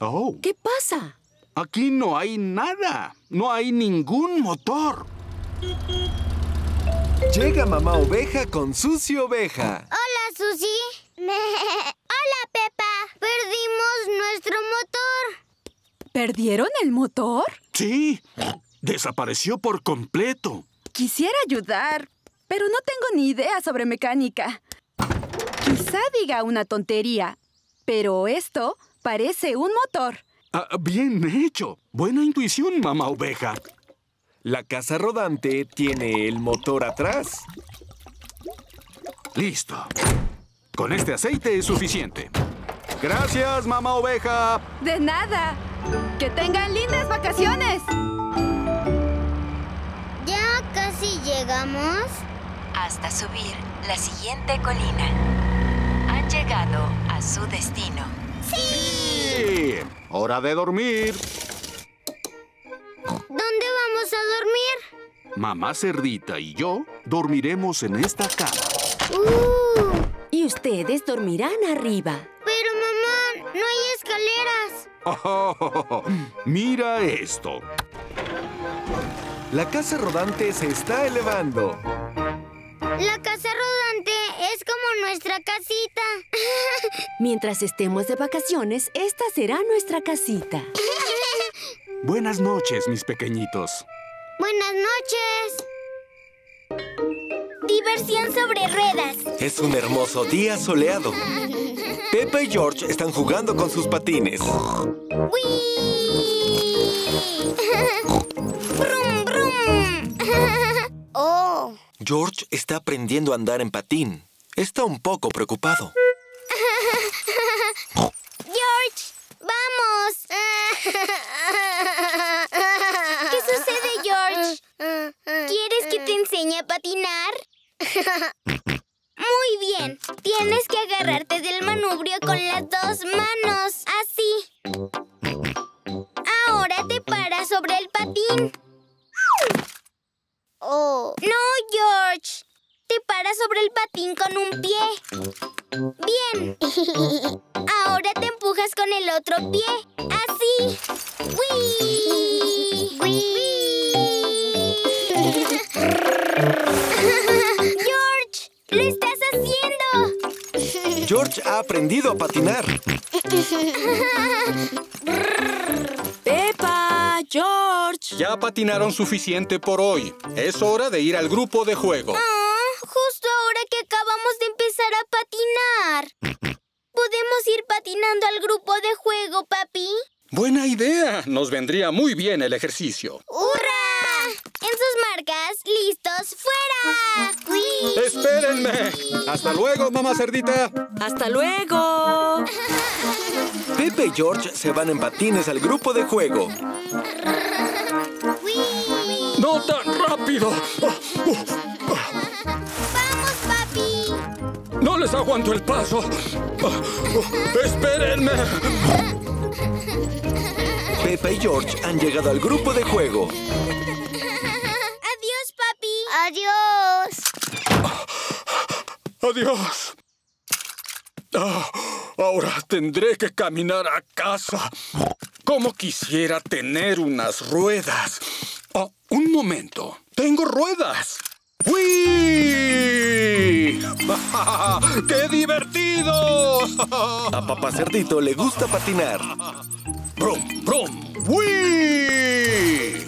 ¡Oh! ¿Qué pasa? Aquí no hay nada. No hay ningún motor. Llega mamá oveja con Susi Oveja. Hola, Susi. Hola, Peppa. Perdimos nuestro motor. ¿Perdieron el motor? Sí. Desapareció por completo. Quisiera ayudar, pero no tengo ni idea sobre mecánica. Quizá diga una tontería, pero esto parece un motor. Ah, bien hecho. Buena intuición, mamá oveja. La casa rodante tiene el motor atrás. Listo. Con este aceite es suficiente. Gracias, mamá oveja. De nada. Que tengan lindas vacaciones. ¿Ya casi llegamos? Hasta subir la siguiente colina. Han llegado a su destino. ¡Sí! ¡Hora de dormir! ¿Dónde vamos a dormir? Mamá Cerdita y yo dormiremos en esta cama. Y ustedes dormirán arriba. Pero, mamá, no hay escaleras. Mira esto. La casa rodante se está elevando. La casa rodante es como nuestra casita. Mientras estemos de vacaciones, esta será nuestra casita. Buenas noches, mis pequeñitos. Buenas noches. Diversión sobre ruedas. Es un hermoso día soleado. Peppa y George están jugando con sus patines. ¡Wii! ¡Brum, brum! ¡Oh! George está aprendiendo a andar en patín. Está un poco preocupado. ¡George! ¡Vamos! ¿Qué sucede, George? ¿Quieres que te enseñe a patinar? Muy bien. Tienes que agarrarte del manubrio con las dos manos. Así. Ahora te paras sobre el patín. Oh. No, George. Te paras sobre el patín con un pie. Bien. Ahora te empujas con el otro pie. Así. ¡Wii! ¡Wii! ¡George! ¡Lo estás haciendo! George ha aprendido a patinar. ¡Peppa! ¡George! Ya patinaron suficiente por hoy. Es hora de ir al grupo de juego. Justo ahora que acabamos de empezar a patinar. ¿Podemos ir patinando al grupo de juego, papi? Buena idea. Nos vendría muy bien el ejercicio. ¡Hurra! En sus marcas, listos, ¡fuera! ¡Uy! ¡Espérenme! ¡Hasta luego, mamá Cerdita! ¡Hasta luego! Peppa y George se van en patines al grupo de juego. ¡Uy! ¡No tan rápido! ¡No les aguanto el paso! ¡Espérenme! Peppa y George han llegado al grupo de juego. ¡Adiós, papi! ¡Adiós! ¡Adiós! Ahora tendré que caminar a casa. ¿Cómo quisiera tener unas ruedas? Un momento. ¡Tengo ruedas! ¡Uy! ¡Qué divertido! A papá Cerdito le gusta patinar. ¡Brum, brum! ¡Uy!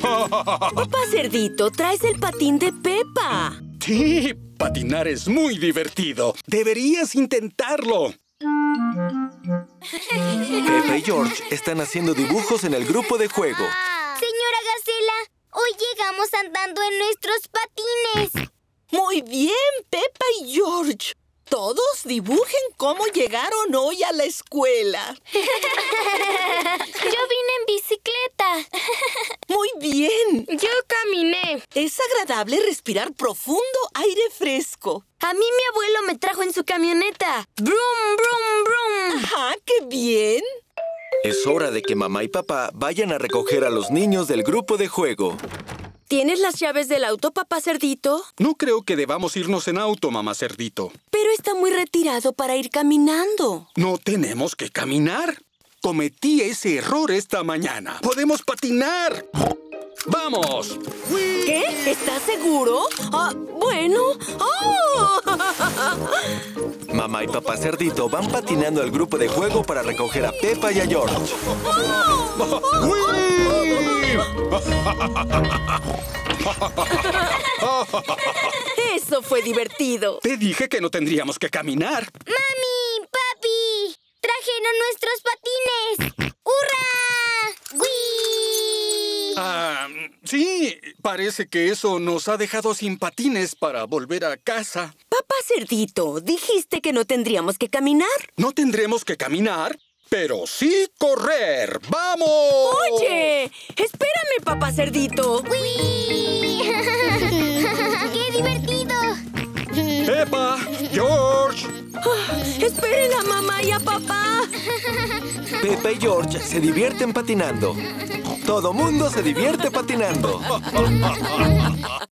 Papá Cerdito, traes el patín de Peppa. Sí, patinar es muy divertido. Deberías intentarlo. Peppa y George están haciendo dibujos en el grupo de juego. Señora Gacela, hoy llegamos andando en nuestros patines. Muy bien, Peppa y George. Todos dibujen cómo llegaron hoy a la escuela. Yo vine en bicicleta. Muy bien. Yo caminé. Es agradable respirar profundo aire fresco. A mí mi abuelo me trajo en su camioneta. Brum, brum, brum. Ajá, qué bien. Es hora de que mamá y papá vayan a recoger a los niños del grupo de juego. ¿Tienes las llaves del auto, papá Cerdito? No creo que debamos irnos en auto, mamá Cerdito. Pero está muy retirado para ir caminando. No tenemos que caminar. Cometí ese error esta mañana. ¡Podemos patinar! ¡Vamos! ¿Qué? ¿Estás seguro? Ah, bueno. ¡Oh! Mamá y papá Cerdito van patinando al grupo de juego para recoger a Peppa y a George. ¡Oh! ¡Eso fue divertido! Te dije que no tendríamos que caminar. ¡Mami! ¡Papi! ¡Trajeron nuestros patines! ¡Hurra! ¡Wii! Ah, sí, parece que eso nos ha dejado sin patines para volver a casa. Papá Cerdito, dijiste que no tendríamos que caminar. ¿No tendremos que caminar? ¡Pero sí correr! ¡Vamos! ¡Oye! ¡Espérame, papá Cerdito! ¡Uy! ¡Qué divertido! ¡Peppa! ¡George! Oh, ¡esperen a mamá y a papá! Peppa y George se divierten patinando. Todo mundo se divierte patinando.